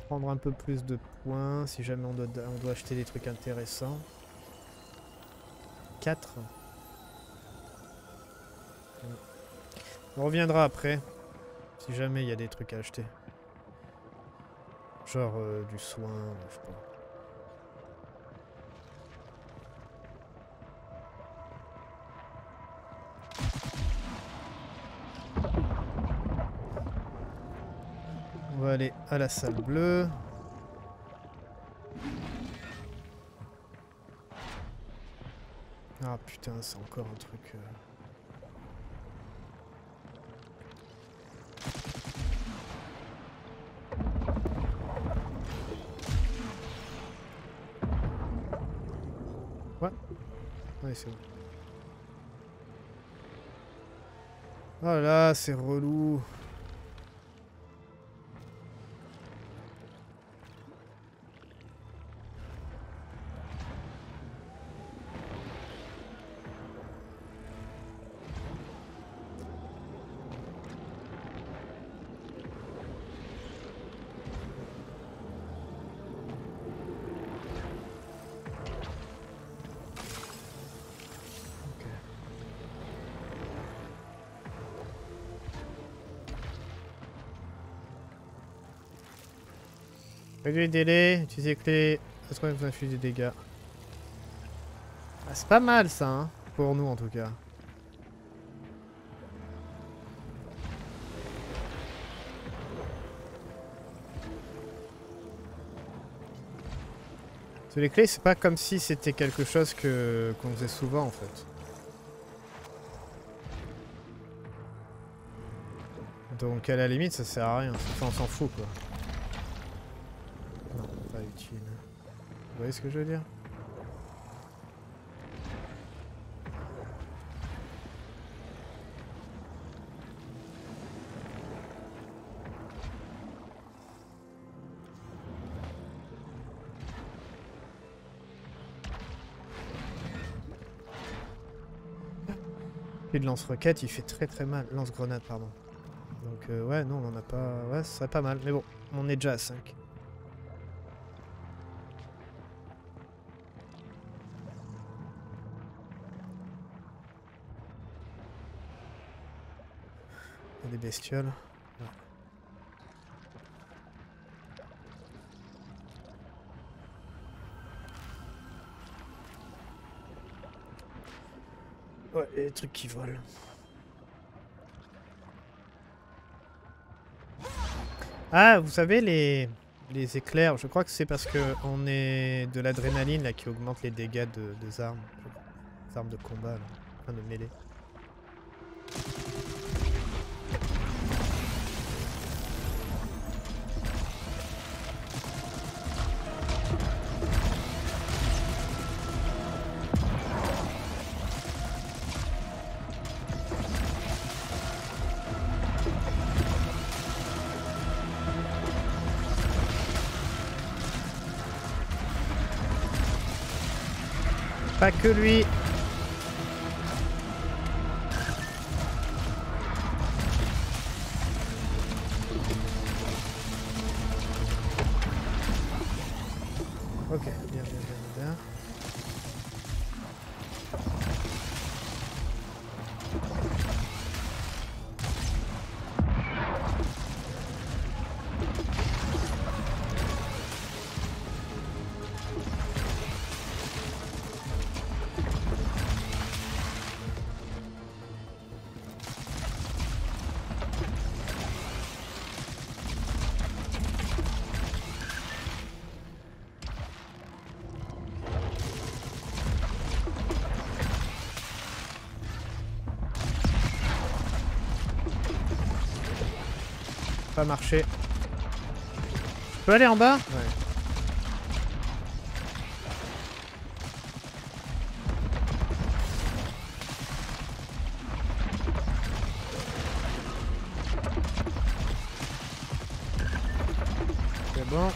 prendre un peu plus de points si jamais on doit, on doit acheter des trucs intéressants. quatre. On reviendra après si jamais il y a des trucs à acheter. Genre euh, du soin, je crois. On va aller à la salle bleue. Ah putain, c'est encore un truc... Euh... Ouais. Ouais, c'est bon. Oh là, c'est relou. Réduire les délais, utiliser clé, ça se trouve que vous infligez des dégâts. Ah, c'est pas mal ça, hein, pour nous en tout cas. Parce que les clés, c'est pas comme si c'était quelque chose que qu'on faisait souvent en fait. Donc à la limite, ça sert à rien, enfin, on s'en fout quoi. Vous voyez ce que je veux dire? Et de lance-roquette, il fait très très mal. Lance-grenade, pardon. Donc euh, ouais, non, on en a pas... Ouais, ce serait pas mal. Mais bon, on est déjà à cinq. Des bestioles. Ouais. Ouais, et des trucs qui volent. Ah, vous savez, les, les éclairs, je crois que c'est parce qu'on est de l'adrénaline là qui augmente les dégâts de, des armes. Des armes de combat, là. Enfin, de mêlée. Pas que lui. Ok, bien, bien, bien, bien. Pas marché. Je peux aller en bas? Ouais. C'est bon.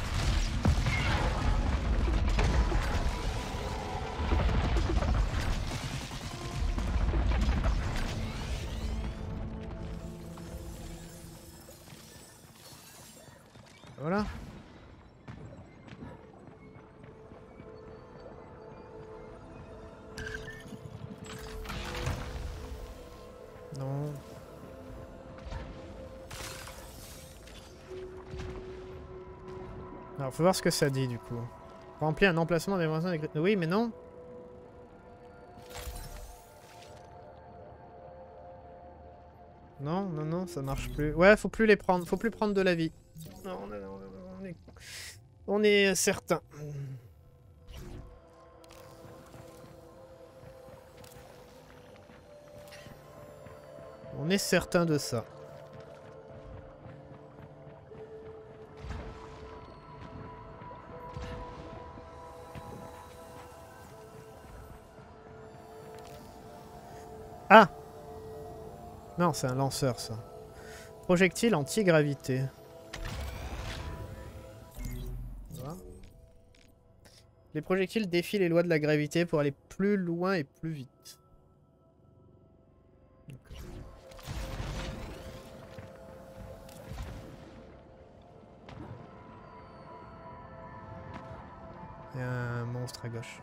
Voilà. Non. Alors, faut voir ce que ça dit du coup. Remplir un emplacement des voisins avec... Oui, mais non. Non, non, non, ça marche plus. Ouais, faut plus les prendre. Faut plus prendre de la vie. Non, non, non, on est, on est certain. On est certain de ça. Ah! Non, c'est un lanceur, ça. Projectile anti-gravité. Les projectiles défient les lois de la gravité pour aller plus loin et plus vite. Il y a un monstre à gauche.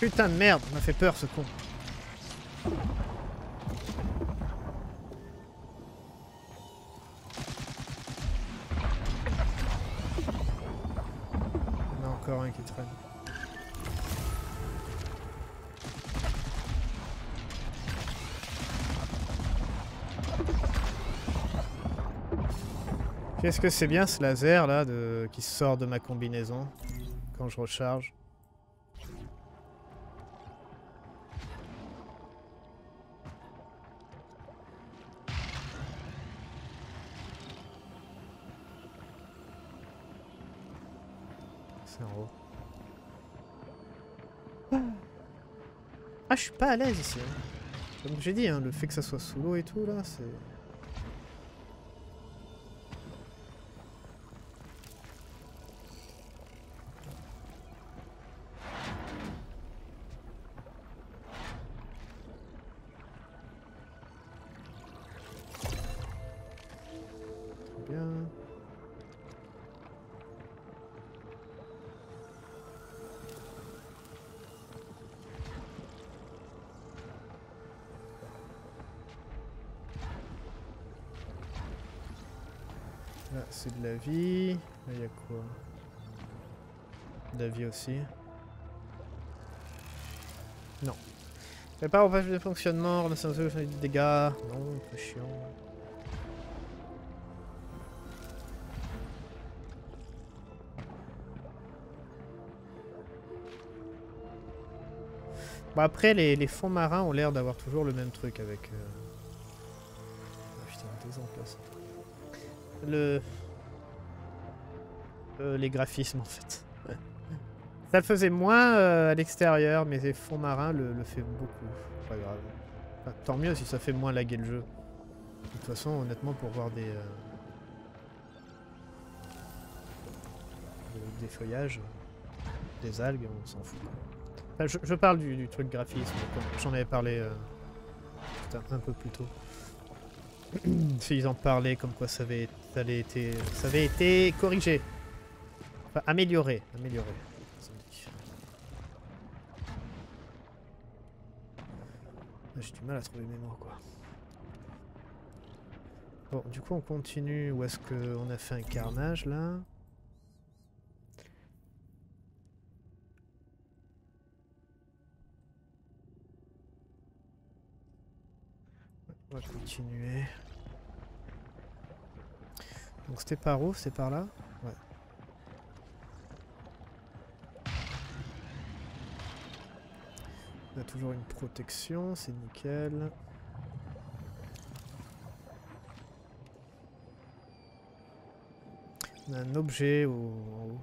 Putain de merde, il m'a fait peur ce con. Il y en a encore un qui traîne. Qu'est-ce que c'est bien ce laser là de... qui sort de ma combinaison quand je recharge. Ah, je suis pas à l'aise ici. Hein. Comme j'ai dit, hein, le fait que ça soit sous l'eau et tout, là, c'est... Là, c'est de la vie. Là, il y a quoi? De la vie aussi. Non. Répare au page de fonctionnement, ramasser un peu de dégâts. Non, c'est chiant. Bon, après, les, les fonds marins ont l'air d'avoir toujours le même truc avec... Euh... Ah, putain, deux ans de place. Le... Euh, les graphismes en fait. Ça le faisait moins euh, à l'extérieur, mais les fonds marins le, le fait beaucoup. Pas grave. Enfin, tant mieux si ça fait moins laguer le jeu. De toute façon, honnêtement, pour voir des... Euh... des feuillages, des algues, on s'en fout. Enfin, je, je parle du, du truc graphisme, j'en avais parlé euh, un peu plus tôt. Ils en parlaient comme quoi ça avait, ça avait, été, ça avait été corrigé. Enfin, amélioré. Amélioré. J'ai du mal à trouver mes mots, quoi. Bon, du coup, on continue. Où est-ce qu'on a fait un carnage, là? On va continuer. Donc c'était par où? C'est par là? Ouais. On a toujours une protection, c'est nickel. On a un objet au... en haut.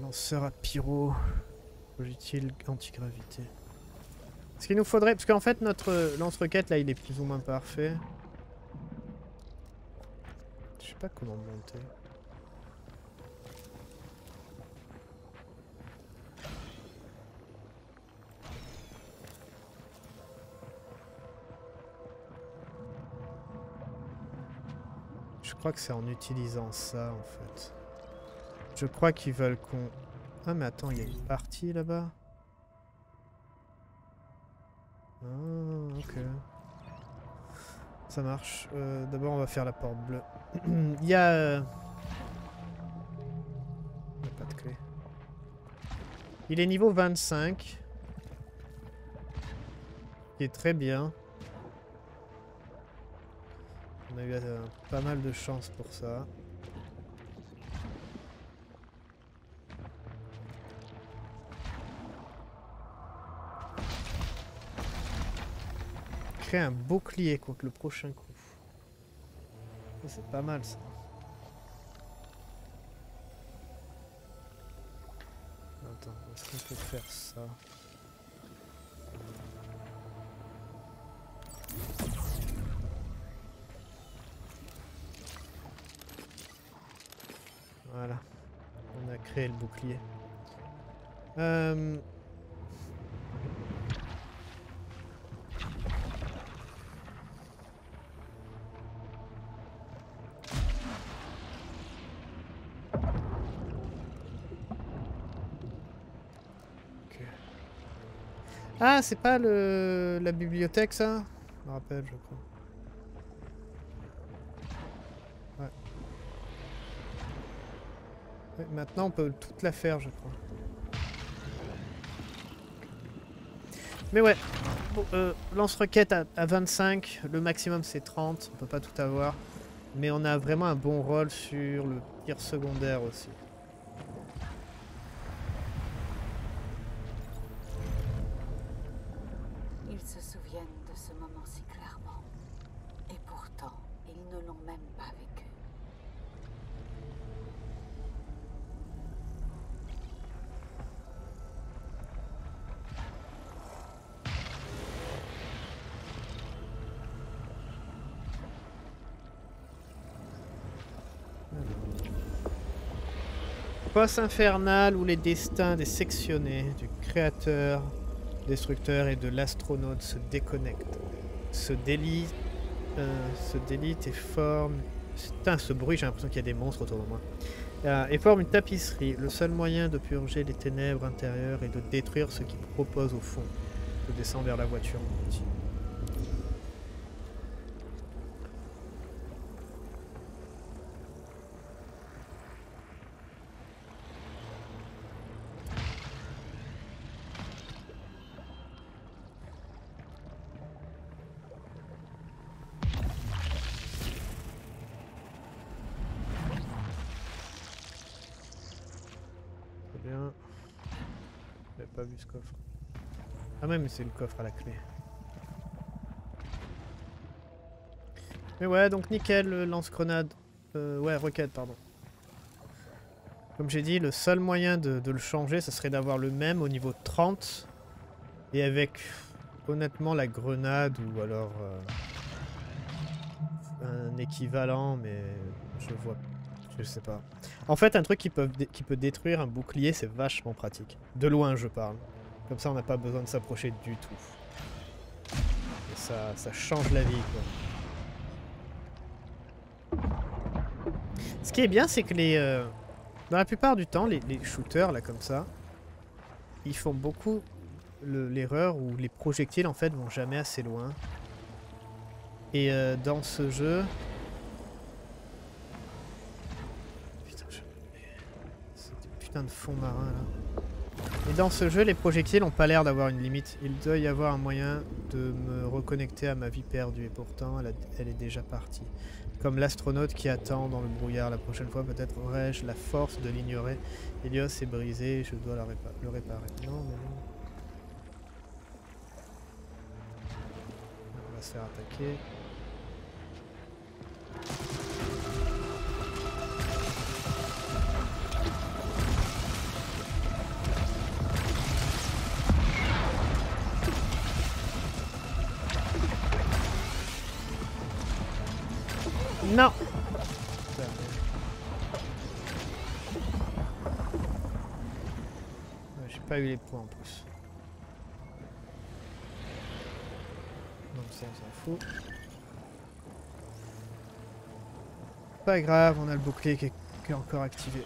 Lanceur à pyro, projectile anti-gravité. Ce qu'il nous faudrait, parce qu'en fait notre lance-roquette là il est plus ou moins parfait. Je sais pas comment monter. Je crois que c'est en utilisant ça en fait. Je crois qu'ils veulent qu'on... Ah mais attends, il y a une partie là-bas. Ah, ok. Ça marche. Euh, D'abord on va faire la porte bleue. Il y a... Euh... Il n'y a pas de clé. Il est niveau vingt-cinq. Il est très bien. On a eu euh, pas mal de chance pour ça. Un bouclier contre le prochain coup. C'est pas mal ça. Attends, est-ce qu'on peut faire ça? Voilà. On a créé le bouclier. Euh... Ah, c'est pas le la bibliothèque, ça? Je me rappelle, je crois. Ouais. Ouais, maintenant, on peut toute la faire, je crois. Mais ouais, bon, euh, lance-roquette à, à vingt-cinq, le maximum c'est trente, on peut pas tout avoir. Mais on a vraiment un bon rôle sur le tir secondaire aussi. se souviennent de ce moment si clairement. Et pourtant, ils ne l'ont même pas vécu. Boss infernal où les destins des sectionnés, du créateur, destructeur et de l'astronaute se déconnectent, se délitent, euh, se délitent et forment... Putain, ce bruit, j'ai l'impression qu'il y a des monstres autour de moi. Euh, et forment une tapisserie, le seul moyen de purger les ténèbres intérieures et de détruire ce qui propose au fond. Je descends vers la voiture. Coffre. Ah même c'est le coffre à la clé. Mais ouais donc nickel lance-grenade. Euh, ouais roquette pardon. Comme j'ai dit le seul moyen de, de le changer ça serait d'avoir le même au niveau trente. Et avec honnêtement la grenade ou alors euh, un équivalent mais je vois pas. Je sais pas. En fait, un truc qui peut, qui peut détruire un bouclier, c'est vachement pratique. De loin, je parle. Comme ça, on n'a pas besoin de s'approcher du tout. Et ça, ça change la vie, quoi. Ce qui est bien, c'est que les... Euh, dans la plupart du temps, les, les shooters, là, comme ça, ils font beaucoup l'erreur où les projectiles, en fait, vont jamais assez loin. Et euh, dans ce jeu... Putain de fond marin là. Et dans ce jeu, les projectiles n'ont pas l'air d'avoir une limite. Il doit y avoir un moyen de me reconnecter à ma vie perdue. Et pourtant, elle, a, elle est déjà partie. Comme l'astronaute qui attend dans le brouillard. La prochaine fois, peut-être aurais-je la force de l'ignorer. Helios est brisé, je dois la répa- le réparer. Non, mais non. On va se faire attaquer. Non. J'ai pas eu les points en plus. Donc ça on s'en fout. Pas grave, on a le bouclier qui est encore activé.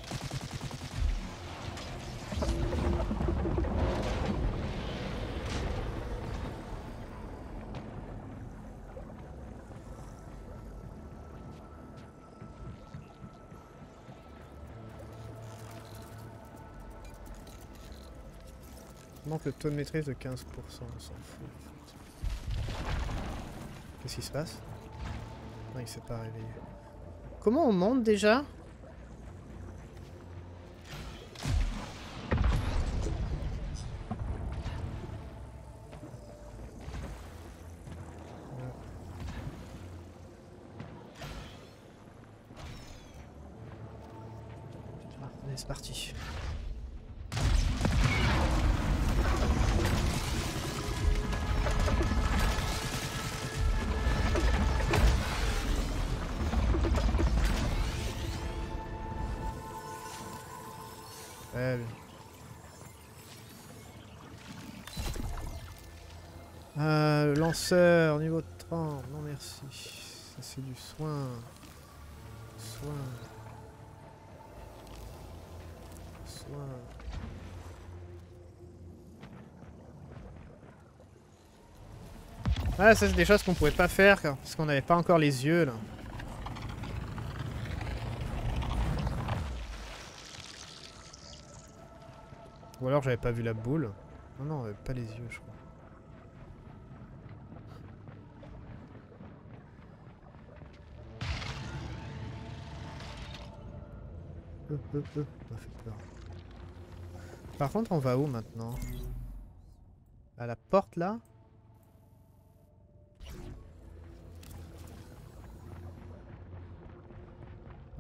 Le taux de maîtrise de quinze pour cent, on s'en fout. Qu'est-ce qui se passe? Non, il s'est pas réveillé. Comment on monte déjà? Ah, allez, c'est parti. Lanceur, niveau trente, non merci. Ça c'est du soin. Soin. Soin. Ah ça c'est des choses qu'on pouvait pas faire parce qu'on n'avait pas encore les yeux là. Ou alors j'avais pas vu la boule. Non non, on avait pas les yeux je crois. Euh, euh, ça fait peur. Par contre, on va où maintenant? À la porte là?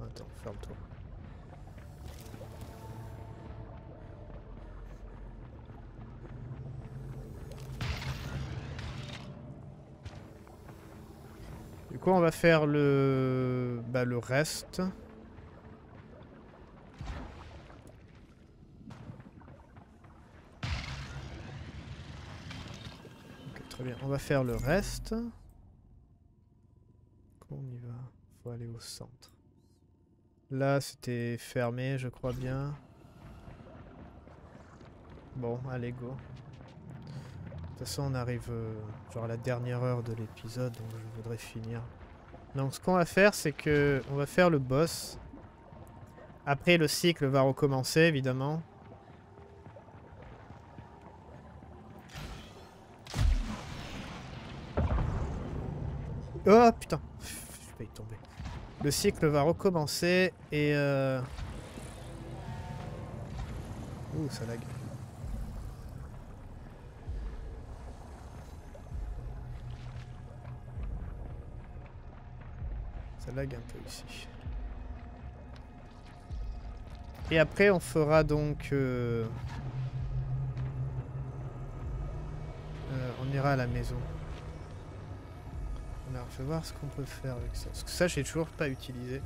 Attends, ferme-toi. Du coup, on va faire le... Bah, le reste. Ok, très bien. On va faire le reste. On y va. Faut aller au centre. Là, c'était fermé, je crois bien. Bon, allez, go. De toute façon, on arrive euh, genre à la dernière heure de l'épisode, donc je voudrais finir. Donc, ce qu'on va faire, c'est que on va faire le boss. Après, le cycle va recommencer, évidemment. Oh, putain! Je vais y tomber. Le cycle va recommencer et... Euh... Ouh, ça lag. Ça lag un peu ici. Et après, on fera donc... Euh... Euh, on ira à la maison. Alors, je vais voir ce qu'on peut faire avec ça. Parce que ça, j'ai toujours pas utilisé.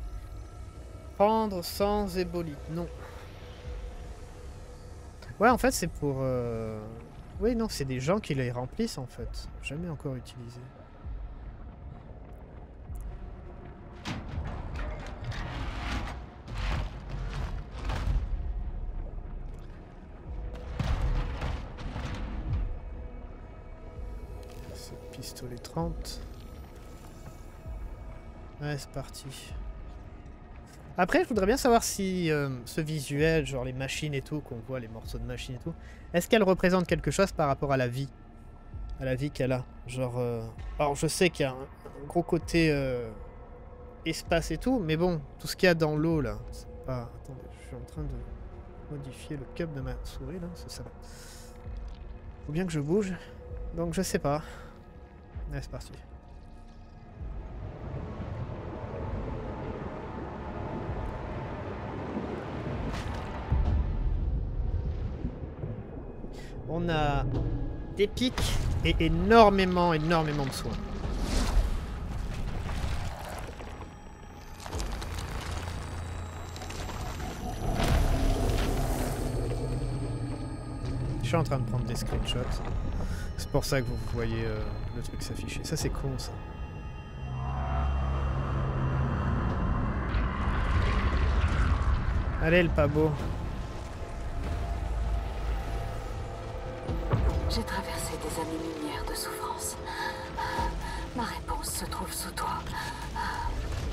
Prendre sans ébolite. Non. Ouais, en fait, c'est pour... Euh... Oui, non, c'est des gens qui les remplissent, en fait. Jamais encore utilisé. C'est pistolet trente. Ouais, c'est parti. Après, je voudrais bien savoir si euh, ce visuel, genre les machines et tout, qu'on voit les morceaux de machines et tout, est-ce qu'elle représente quelque chose par rapport à la vie? À la vie qu'elle a. Genre, euh... alors je sais qu'il y a un, un gros côté euh, espace et tout, mais bon, tout ce qu'il y a dans l'eau là, c'est pas... Attendez, je suis en train de modifier le cup de ma souris là, c'est ça. Faut bien que je bouge, donc je sais pas. Ouais, c'est parti. On a des pics et énormément, énormément de soins. Je suis en train de prendre des screenshots. C'est pour ça que vous voyez euh, le truc s'afficher. Ça, c'est con, ça. Allez, le pas beau. J'ai traversé des années-lumière de souffrance. Ma réponse se trouve sous toi.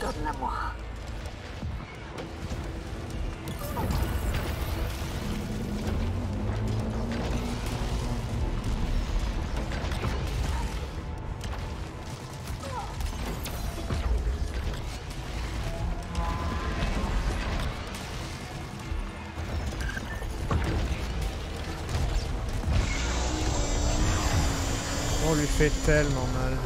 Donne-la-moi. On lui fait tellement mal.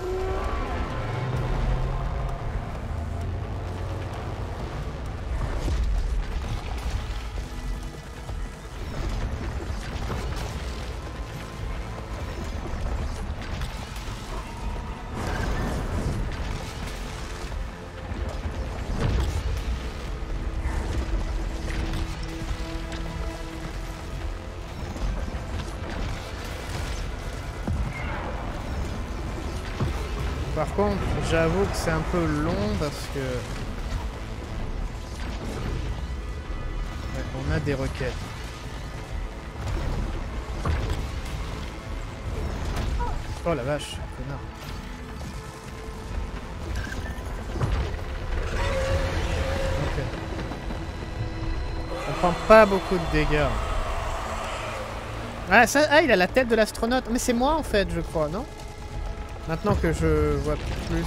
Par contre, j'avoue que c'est un peu long parce que... Ouais, on a des requêtes. Oh la vache, connard. Ok. On prend pas beaucoup de dégâts. Ah, ça, ah il a la tête de l'astronaute. Mais c'est moi en fait, je crois, non ? Maintenant que je vois plus...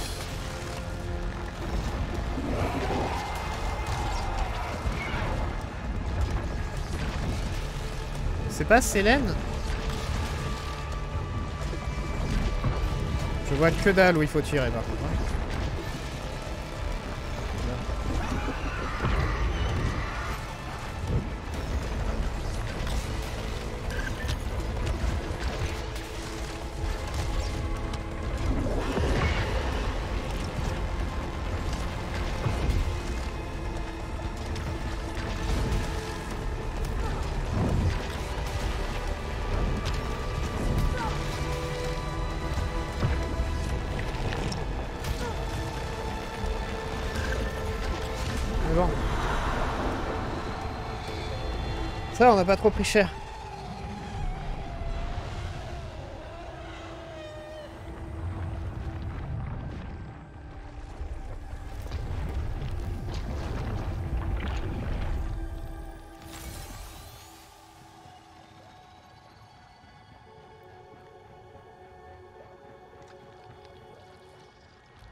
C'est pas Célène? Je vois que dalle où il faut tirer par contre. Hein. ça, on n'a pas trop pris cher.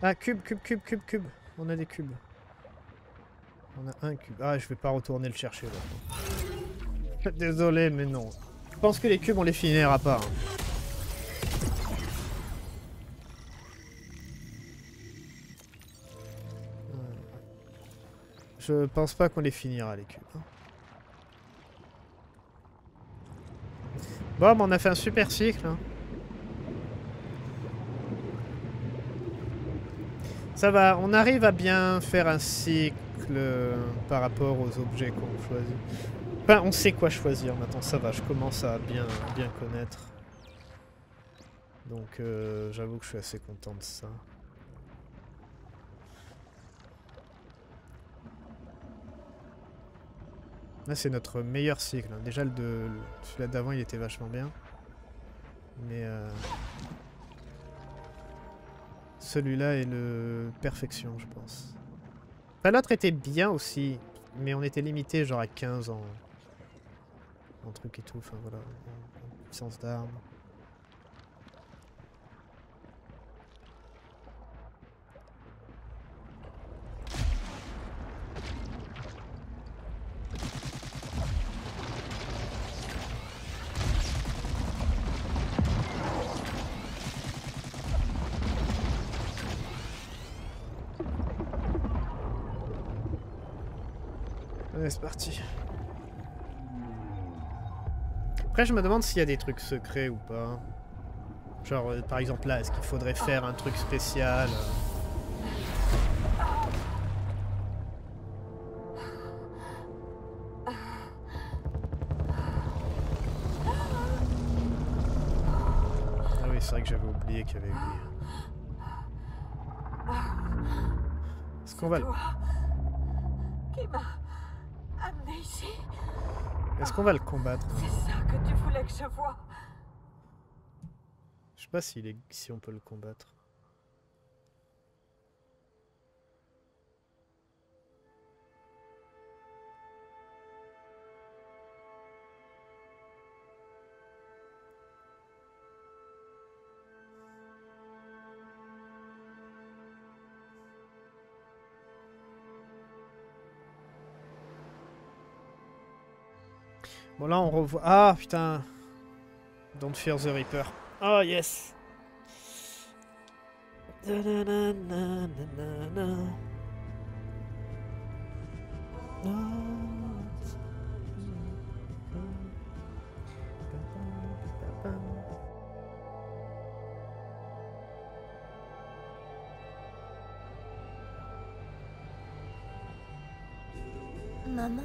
Ah, cube, cube, cube, cube, cube. On a des cubes. On a un cube. Ah, je vais pas retourner le chercher là. Désolé, mais non. Je pense que les cubes, on les finira pas. Hein. Je pense pas qu'on les finira, les cubes. Hein. Bon, mais on a fait un super cycle. Hein. Ça va, on arrive à bien faire un cycle par rapport aux objets qu'on choisit. Enfin, on sait quoi choisir maintenant, ça va, je commence à bien, bien connaître. Donc euh, j'avoue que je suis assez content de ça. Là c'est notre meilleur cycle, hein. Déjà le de, celui-là d'avant il était vachement bien. Mais... Euh celui-là est le perfection, je pense. Enfin, l'autre était bien aussi, mais on était limité genre à quinze en, en truc et tout, enfin voilà, en puissance d'armes. C'est parti. Après je me demande s'il y a des trucs secrets ou pas. Genre euh, par exemple là, est-ce qu'il faudrait faire un truc spécial euh... Ah oui c'est vrai que j'avais oublié qu'il y avait lui. Est-ce qu'on va le... Est-ce qu'on va le combattre? C'est ça que tu voulais que je voie. Je sais pas s'il est... si on peut le combattre. Bon là on revoit... Ah putain! Don't Fear the Reaper. Oh yes! Maman?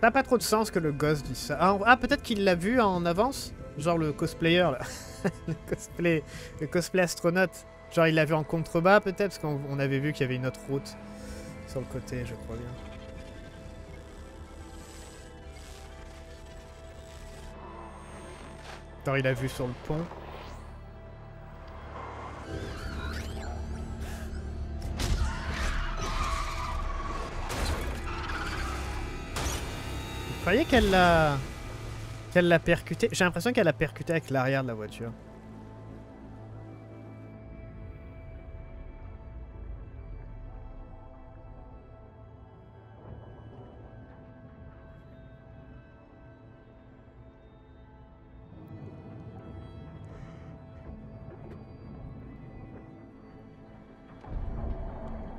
Ça n'a pas trop de sens que le gosse dise ça. Ah, ah peut-être qu'il l'a vu en avance. Genre le cosplayer là. le, cosplay, le cosplay astronaute. Genre il l'a vu en contrebas peut-être. Parce qu'on avait vu qu'il y avait une autre route sur le côté, je crois bien. Genre il l'a vu sur le pont. Vous voyez qu'elle l'a qu'elle l'a percuté. J'ai l'impression qu'elle l'a percuté avec l'arrière de la voiture.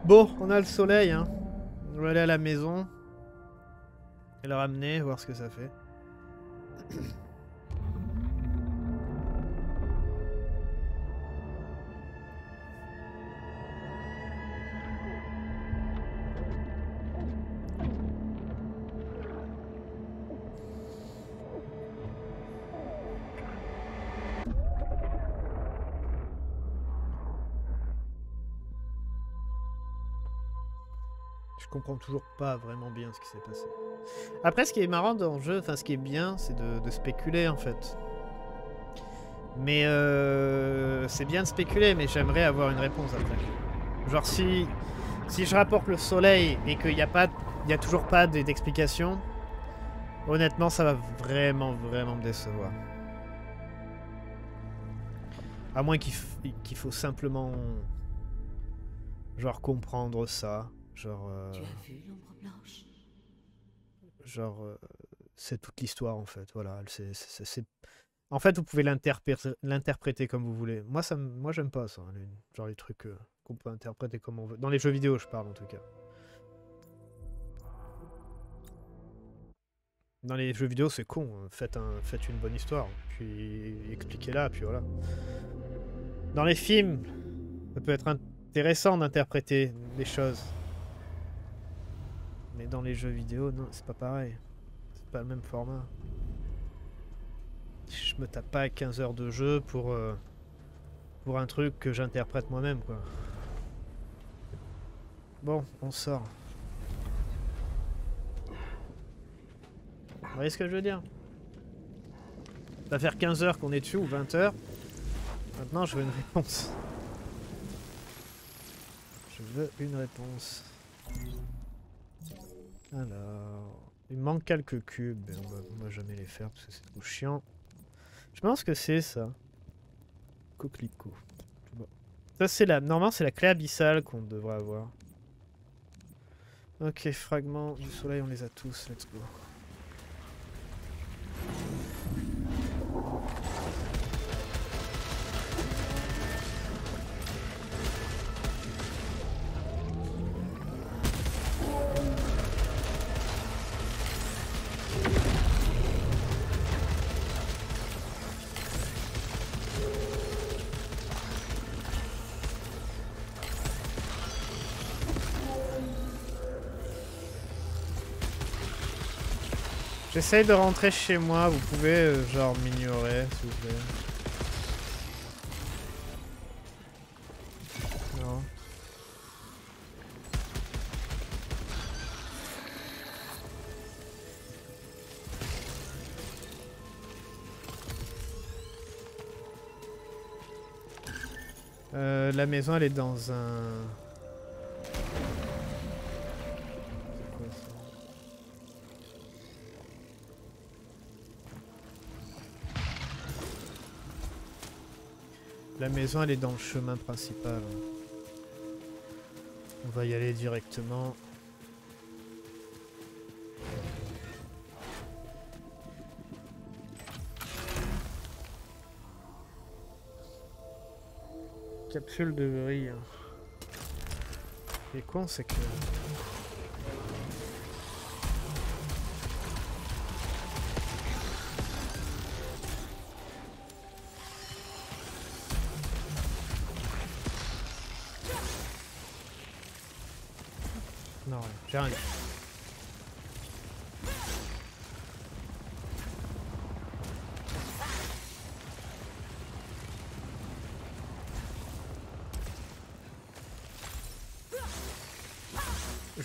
Bon, on a le soleil, hein. On va aller à la maison. Le ramener, voir ce que ça fait. je comprends toujours pas vraiment bien ce qui s'est passé. Après, ce qui est marrant dans le jeu, enfin ce qui est bien, c'est de, de spéculer en fait. Mais euh, c'est bien de spéculer, mais j'aimerais avoir une réponse après. Genre si, si je rapporte le soleil et qu'il n'y a pas, il n'y a toujours pas d'explication, honnêtement ça va vraiment vraiment me décevoir. À moins qu'il qu'il faut simplement genre comprendre ça, genre euh, tu as vu l'ombre blanche? Genre euh, c'est toute l'histoire en fait, voilà, c'est c'est en fait, vous pouvez l'interpréter comme vous voulez. Moi, ça, moi j'aime pas ça, les, genre les trucs euh, qu'on peut interpréter comme on veut. Dans les jeux vidéo, je parle en tout cas. Dans les jeux vidéo, c'est con. Faites, un, faites une bonne histoire, puis expliquez-la, puis voilà. Dans les films, ça peut être intéressant d'interpréter des choses. Mais dans les jeux vidéo, non, c'est pas pareil. C'est pas le même format. Je me tape pas quinze heures de jeu pour, euh, pour un truc que j'interprète moi-même, quoi. Bon, on sort. Vous voyez ce que je veux dire? Ça va faire quinze heures qu'on est dessus, ou vingt heures. Maintenant, je veux une réponse. Je veux une réponse. Alors... il manque quelques cubes, et on va, on va jamais les faire parce que c'est trop chiant. Je pense que c'est ça. Coquelicot. Bon. Ça c'est la... normalement c'est la clé abyssale qu'on devrait avoir. Ok, fragments du soleil, on les a tous, let's go. J'essaye de rentrer chez moi, vous pouvez euh, genre m'ignorer s'il vous plaît. Non. Euh, la maison elle est dans un... la maison elle est dans le chemin principal. On va y aller directement. Capsule de vrille. Les cons c'est que...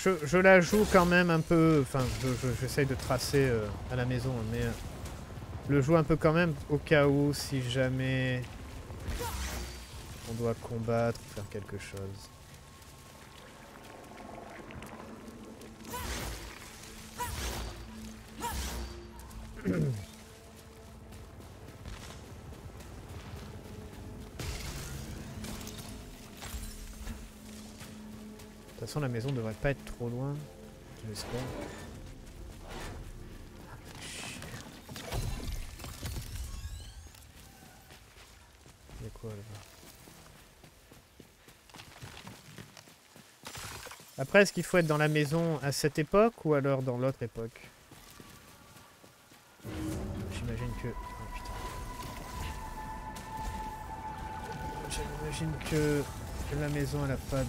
Je, je la joue quand même un peu, enfin j'essaye je, je, de tracer euh, à la maison, mais euh, le joue un peu quand même au cas où si jamais on doit combattre ou faire quelque chose. De toute façon, la maison devrait pas être trop loin, j'espère. Il y a quoi là-bas? Après, est-ce qu'il faut être dans la maison à cette époque ou alors dans l'autre époque? J'imagine que... oh putain. J'imagine que la maison elle a pas de...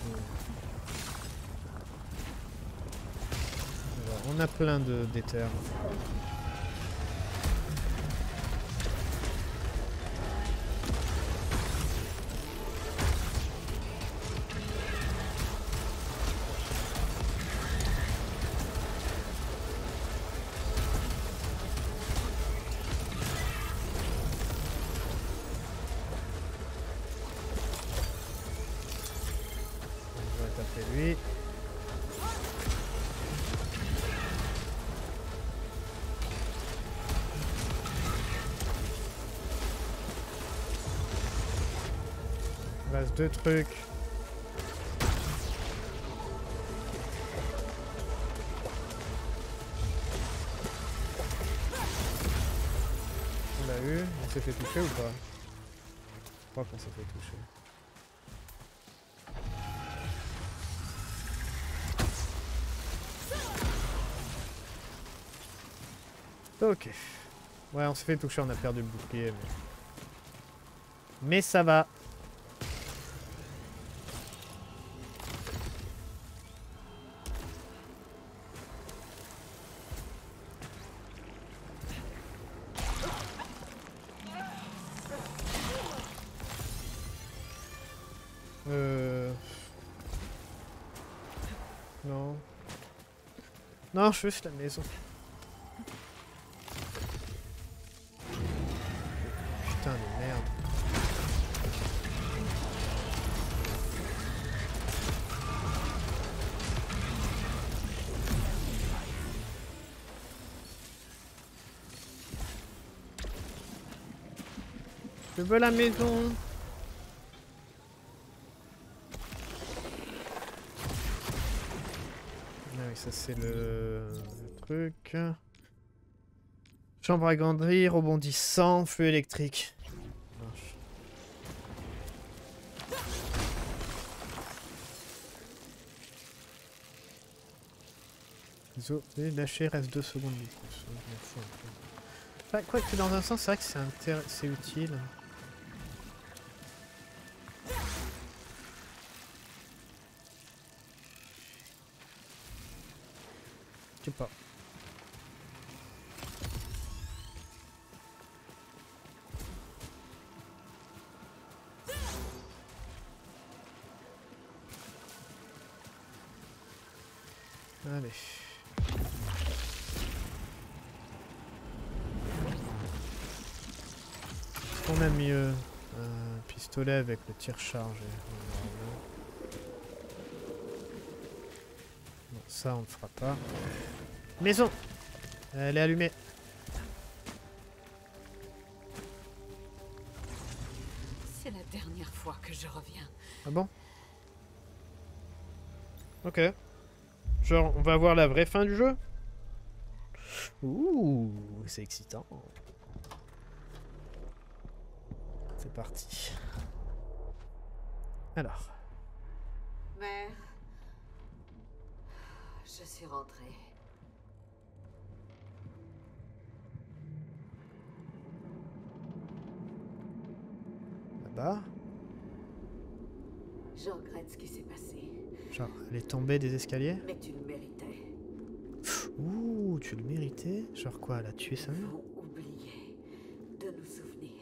on a plein de d'éthers. reste deux trucs. On l'a eu. On s'est fait toucher ou pas? Je crois qu'on s'est fait toucher. Ok. Ouais, on s'est fait toucher, on a perdu le bouclier. Mais, mais ça va. Euh... Non. Non, je veux juste la maison. Putain de merde. Je veux la maison. Ah oui, ça c'est le... le truc. Chambre à grandir, rebondissant, feu électrique. Ils ont lâché, reste deux secondes. Bah, quoi que dans un sens, c'est vrai que c'est utile. Je sais pas. Allez. Est-ce qu'on a mieux un pistolet avec le tir chargé? Bon, ça on ne fera pas. Maison! Elle est allumée. C'est la dernière fois que je reviens. Ah bon? Ok. Genre, on va voir la vraie fin du jeu? Ouh, c'est excitant. C'est parti. Alors. Mère, je suis rentrée. Là-bas? Je regrette ce qui s'est passé. Genre, elle est tombée des escaliers? Mais tu le méritais. Ouh, tu le méritais? Genre quoi, elle a tué sa mère? Nous devons oublier de nous souvenir.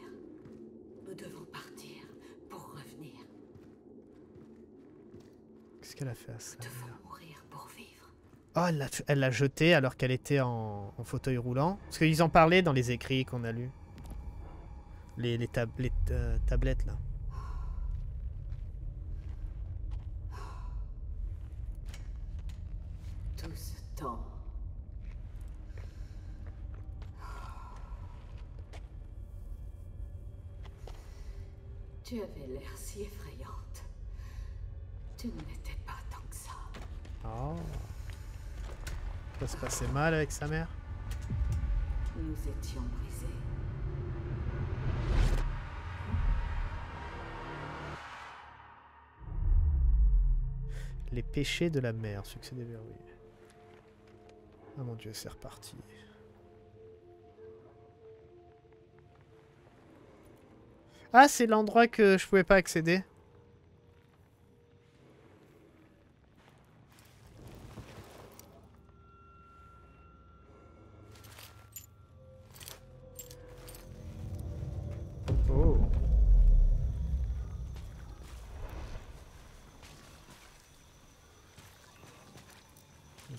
Nous devons partir pour revenir. Qu'est-ce qu'elle a fait à ça? Nous devons mourir pour vivre. Oh, elle l'a jetée alors qu'elle était en, en fauteuil roulant. Parce qu'ils en parlaient dans les écrits qu'on a lus. Les, les, tab les euh, tablettes là. Tout ce temps. Tu avais l'air si effrayante. Tu ne l'étais pas tant que ça. Oh. Ça se passait mal avec sa mère. Nous étions brisés. Les péchés de la mer, succès des verrouillés. Ah mon dieu, c'est reparti. Ah, c'est l'endroit que je pouvais pas accéder.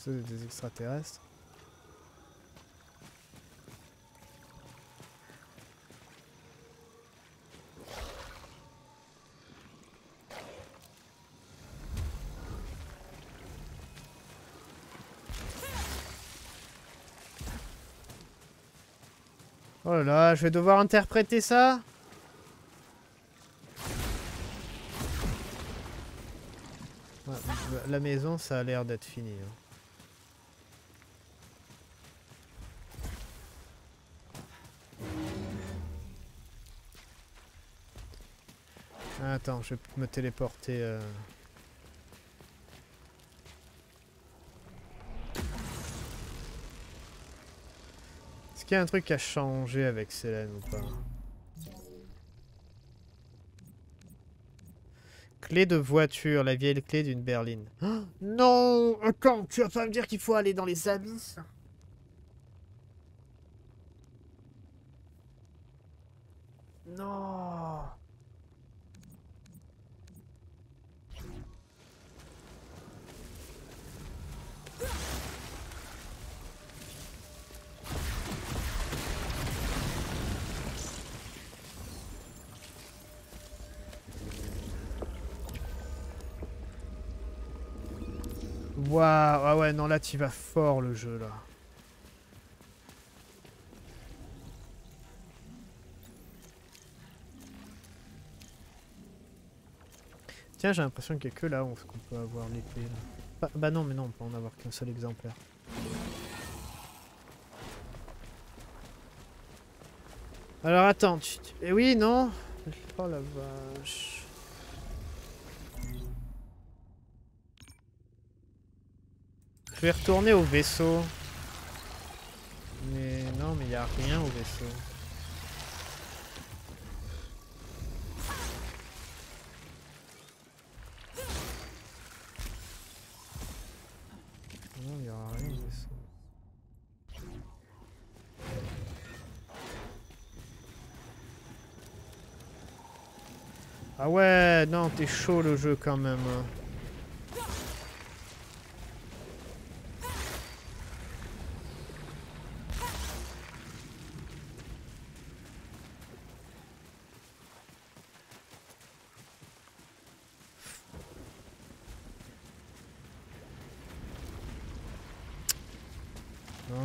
Des extraterrestres. Oh là là, je vais devoir interpréter ça. la maison, ça a l'air d'être fini. Hein. Attends, je vais me téléporter. Euh... Est-ce qu'il y a un truc à changer avec Célène ou pas? Clé de voiture, la vieille clé d'une berline. Oh, non, quand tu vas pas me dire qu'il faut aller dans les abysses? Non. Waouh, ah ouais, non, là, t'y vas fort, le jeu, là. Tiens, j'ai l'impression qu'il n'y a que là où on peut avoir l'épée, là. Bah, bah non, mais non, on peut en avoir qu'un seul exemplaire. Alors, attends, tu... Eh oui, non? Oh, la vache... Je vais retourner au vaisseau. Mais non, mais il n'y a rien au vaisseau. Non, il n'y aura rien au vaisseau. Ah ouais, non, t'es chaud le jeu quand même.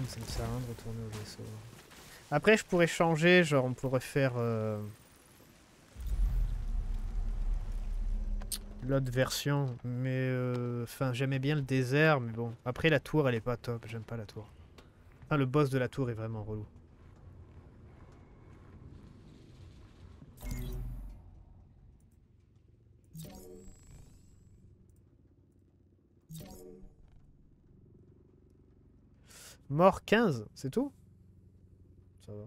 Ça me sert à rien de retourner au vaisseau. Après, je pourrais changer, genre on pourrait faire euh, l'autre version. Mais enfin, euh, j'aimais bien le désert, mais bon. Après, la tour, elle est pas top. J'aime pas la tour. Enfin, le boss de la tour est vraiment relou. Mort quinze, c'est tout? Ça va.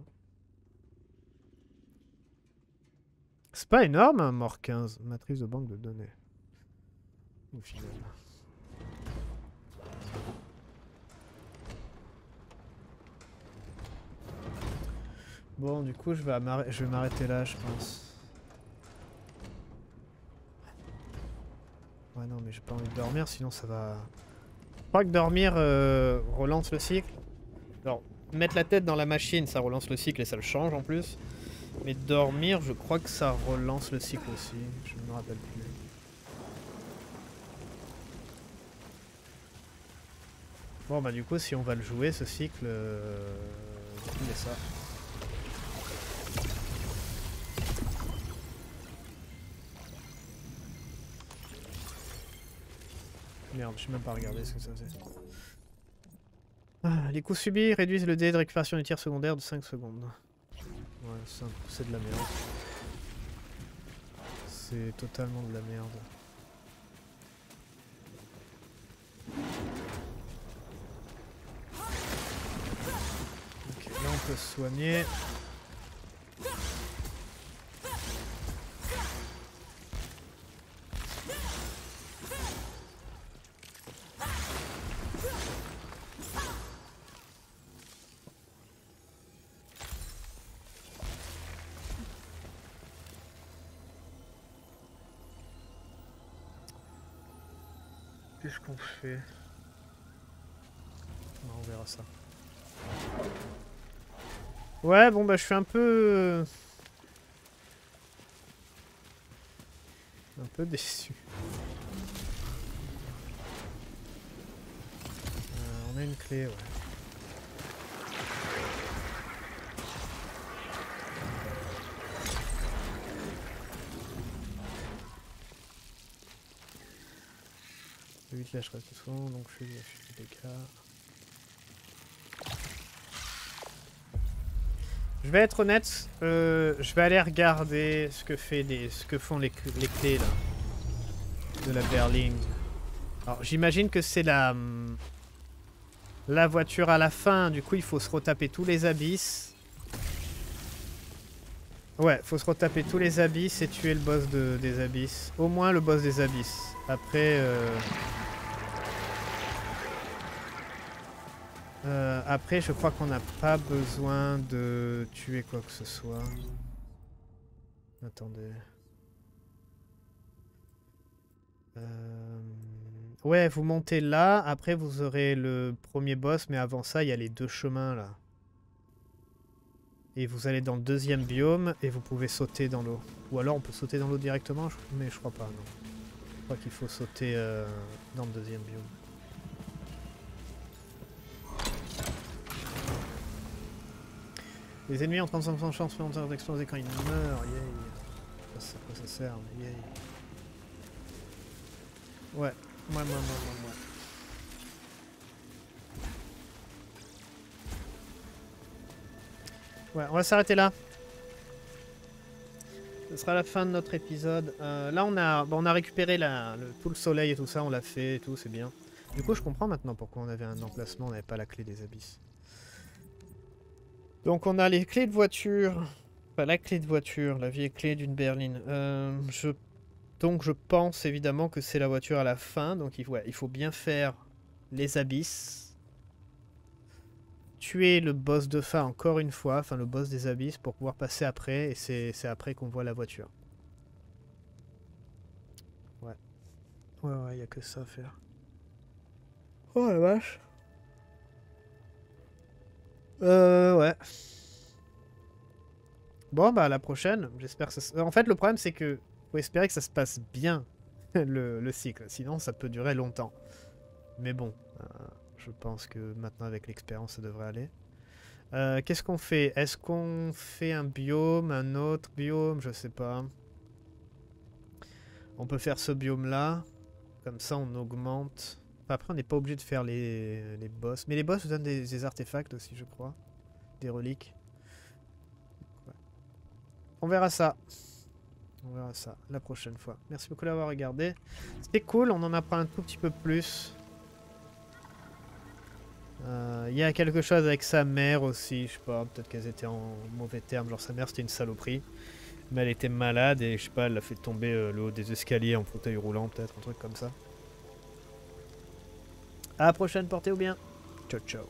C'est pas énorme, hein, mort quinze. Matrice de banque de données. Au final. Bon, du coup, je vais m'arrêter là, je pense. Ouais, non, mais j'ai pas envie de dormir, sinon ça va... Je crois que dormir euh, relance le cycle. Alors, mettre la tête dans la machine, ça relance le cycle et ça le change en plus. Mais dormir, je crois que ça relance le cycle aussi. Je ne me rappelle plus. Bon, bah, du coup, si on va le jouer, ce cycle, euh, il est ça. Merde, je n'ai même pas regardé ce que ça faisait. Ah, les coups subis réduisent le dé de récupération du tir secondaire de cinq secondes. Ouais, c'est de la merde. C'est totalement de la merde. Ok, là on peut se soigner. Qu'est-ce qu'on fait? Non, on verra ça. Ouais, bon bah je suis un peu... Un peu déçu. Euh, on a une clé, ouais. flash reste souvent, donc je fais du D K. Je vais être honnête, euh, je vais aller regarder ce que, fait les, ce que font les, les clés là, de la berline. Alors j'imagine que c'est la, la voiture à la fin, du coup il faut se retaper tous les abysses. Ouais, faut se retaper tous les abysses et tuer le boss de, des abysses. Au moins le boss des abysses. Après... Euh... Euh, après, je crois qu'on n'a pas besoin de tuer quoi que ce soit. Attendez. Euh... Ouais, vous montez là. Après, vous aurez le premier boss. Mais avant ça, il y a les deux chemins là. Et vous allez dans le deuxième biome et vous pouvez sauter dans l'eau. Ou alors on peut sauter dans l'eau directement, mais je crois pas, non. Je crois qu'il faut sauter euh, dans le deuxième biome. Les ennemis ont trente-cinq pour cent de chance supplémentaire d'exploser quand ils meurent, yay. Je sais pas à quoi ça sert, mais yay. Ouais, ouais, ouais, ouais, ouais, ouais. Ouais, on va s'arrêter là. Ce sera la fin de notre épisode. Euh, là, on a, bon, on a récupéré la, le, tout le soleil et tout ça, on l'a fait et tout, c'est bien. Du coup, je comprends maintenant pourquoi on avait un emplacement, on n'avait pas la clé des abysses. Donc on a les clés de voiture, enfin la clé de voiture, la vieille clé d'une berline. Euh, je, donc je pense évidemment que c'est la voiture à la fin, donc il, ouais, il faut bien faire les abysses. Tuer le boss de fin encore une fois, enfin le boss des abysses pour pouvoir passer après, et c'est après qu'on voit la voiture. Ouais. Ouais, ouais, il y a que ça à faire. Oh la vache. Euh, ouais. Bon, bah, à la prochaine. J'espère que ça se... En fait, le problème, c'est que... Faut espérer que ça se passe bien, le, le cycle. Sinon, ça peut durer longtemps. Mais bon, euh, je pense que maintenant, avec l'expérience, ça devrait aller. Euh, Qu'est-ce qu'on fait? Est-ce qu'on fait un biome, un autre biome? Je sais pas. On peut faire ce biome-là. Comme ça, on augmente... Après, on n'est pas obligé de faire les, les boss. Mais les boss vous donnent des, des artefacts aussi, je crois. Des reliques. Ouais. On verra ça. On verra ça la prochaine fois. Merci beaucoup d'avoir regardé. C'était cool, on en apprend un tout petit peu plus. Il euh, y a quelque chose avec sa mère aussi, je sais pas. Peut-être qu'elles étaient en mauvais termes. Genre, sa mère, c'était une saloperie. Mais elle était malade et je sais pas, elle l'a fait tomber euh, le haut des escaliers en fauteuil roulant, peut-être, un truc comme ça. À la prochaine, portez-vous bien. Ciao, ciao.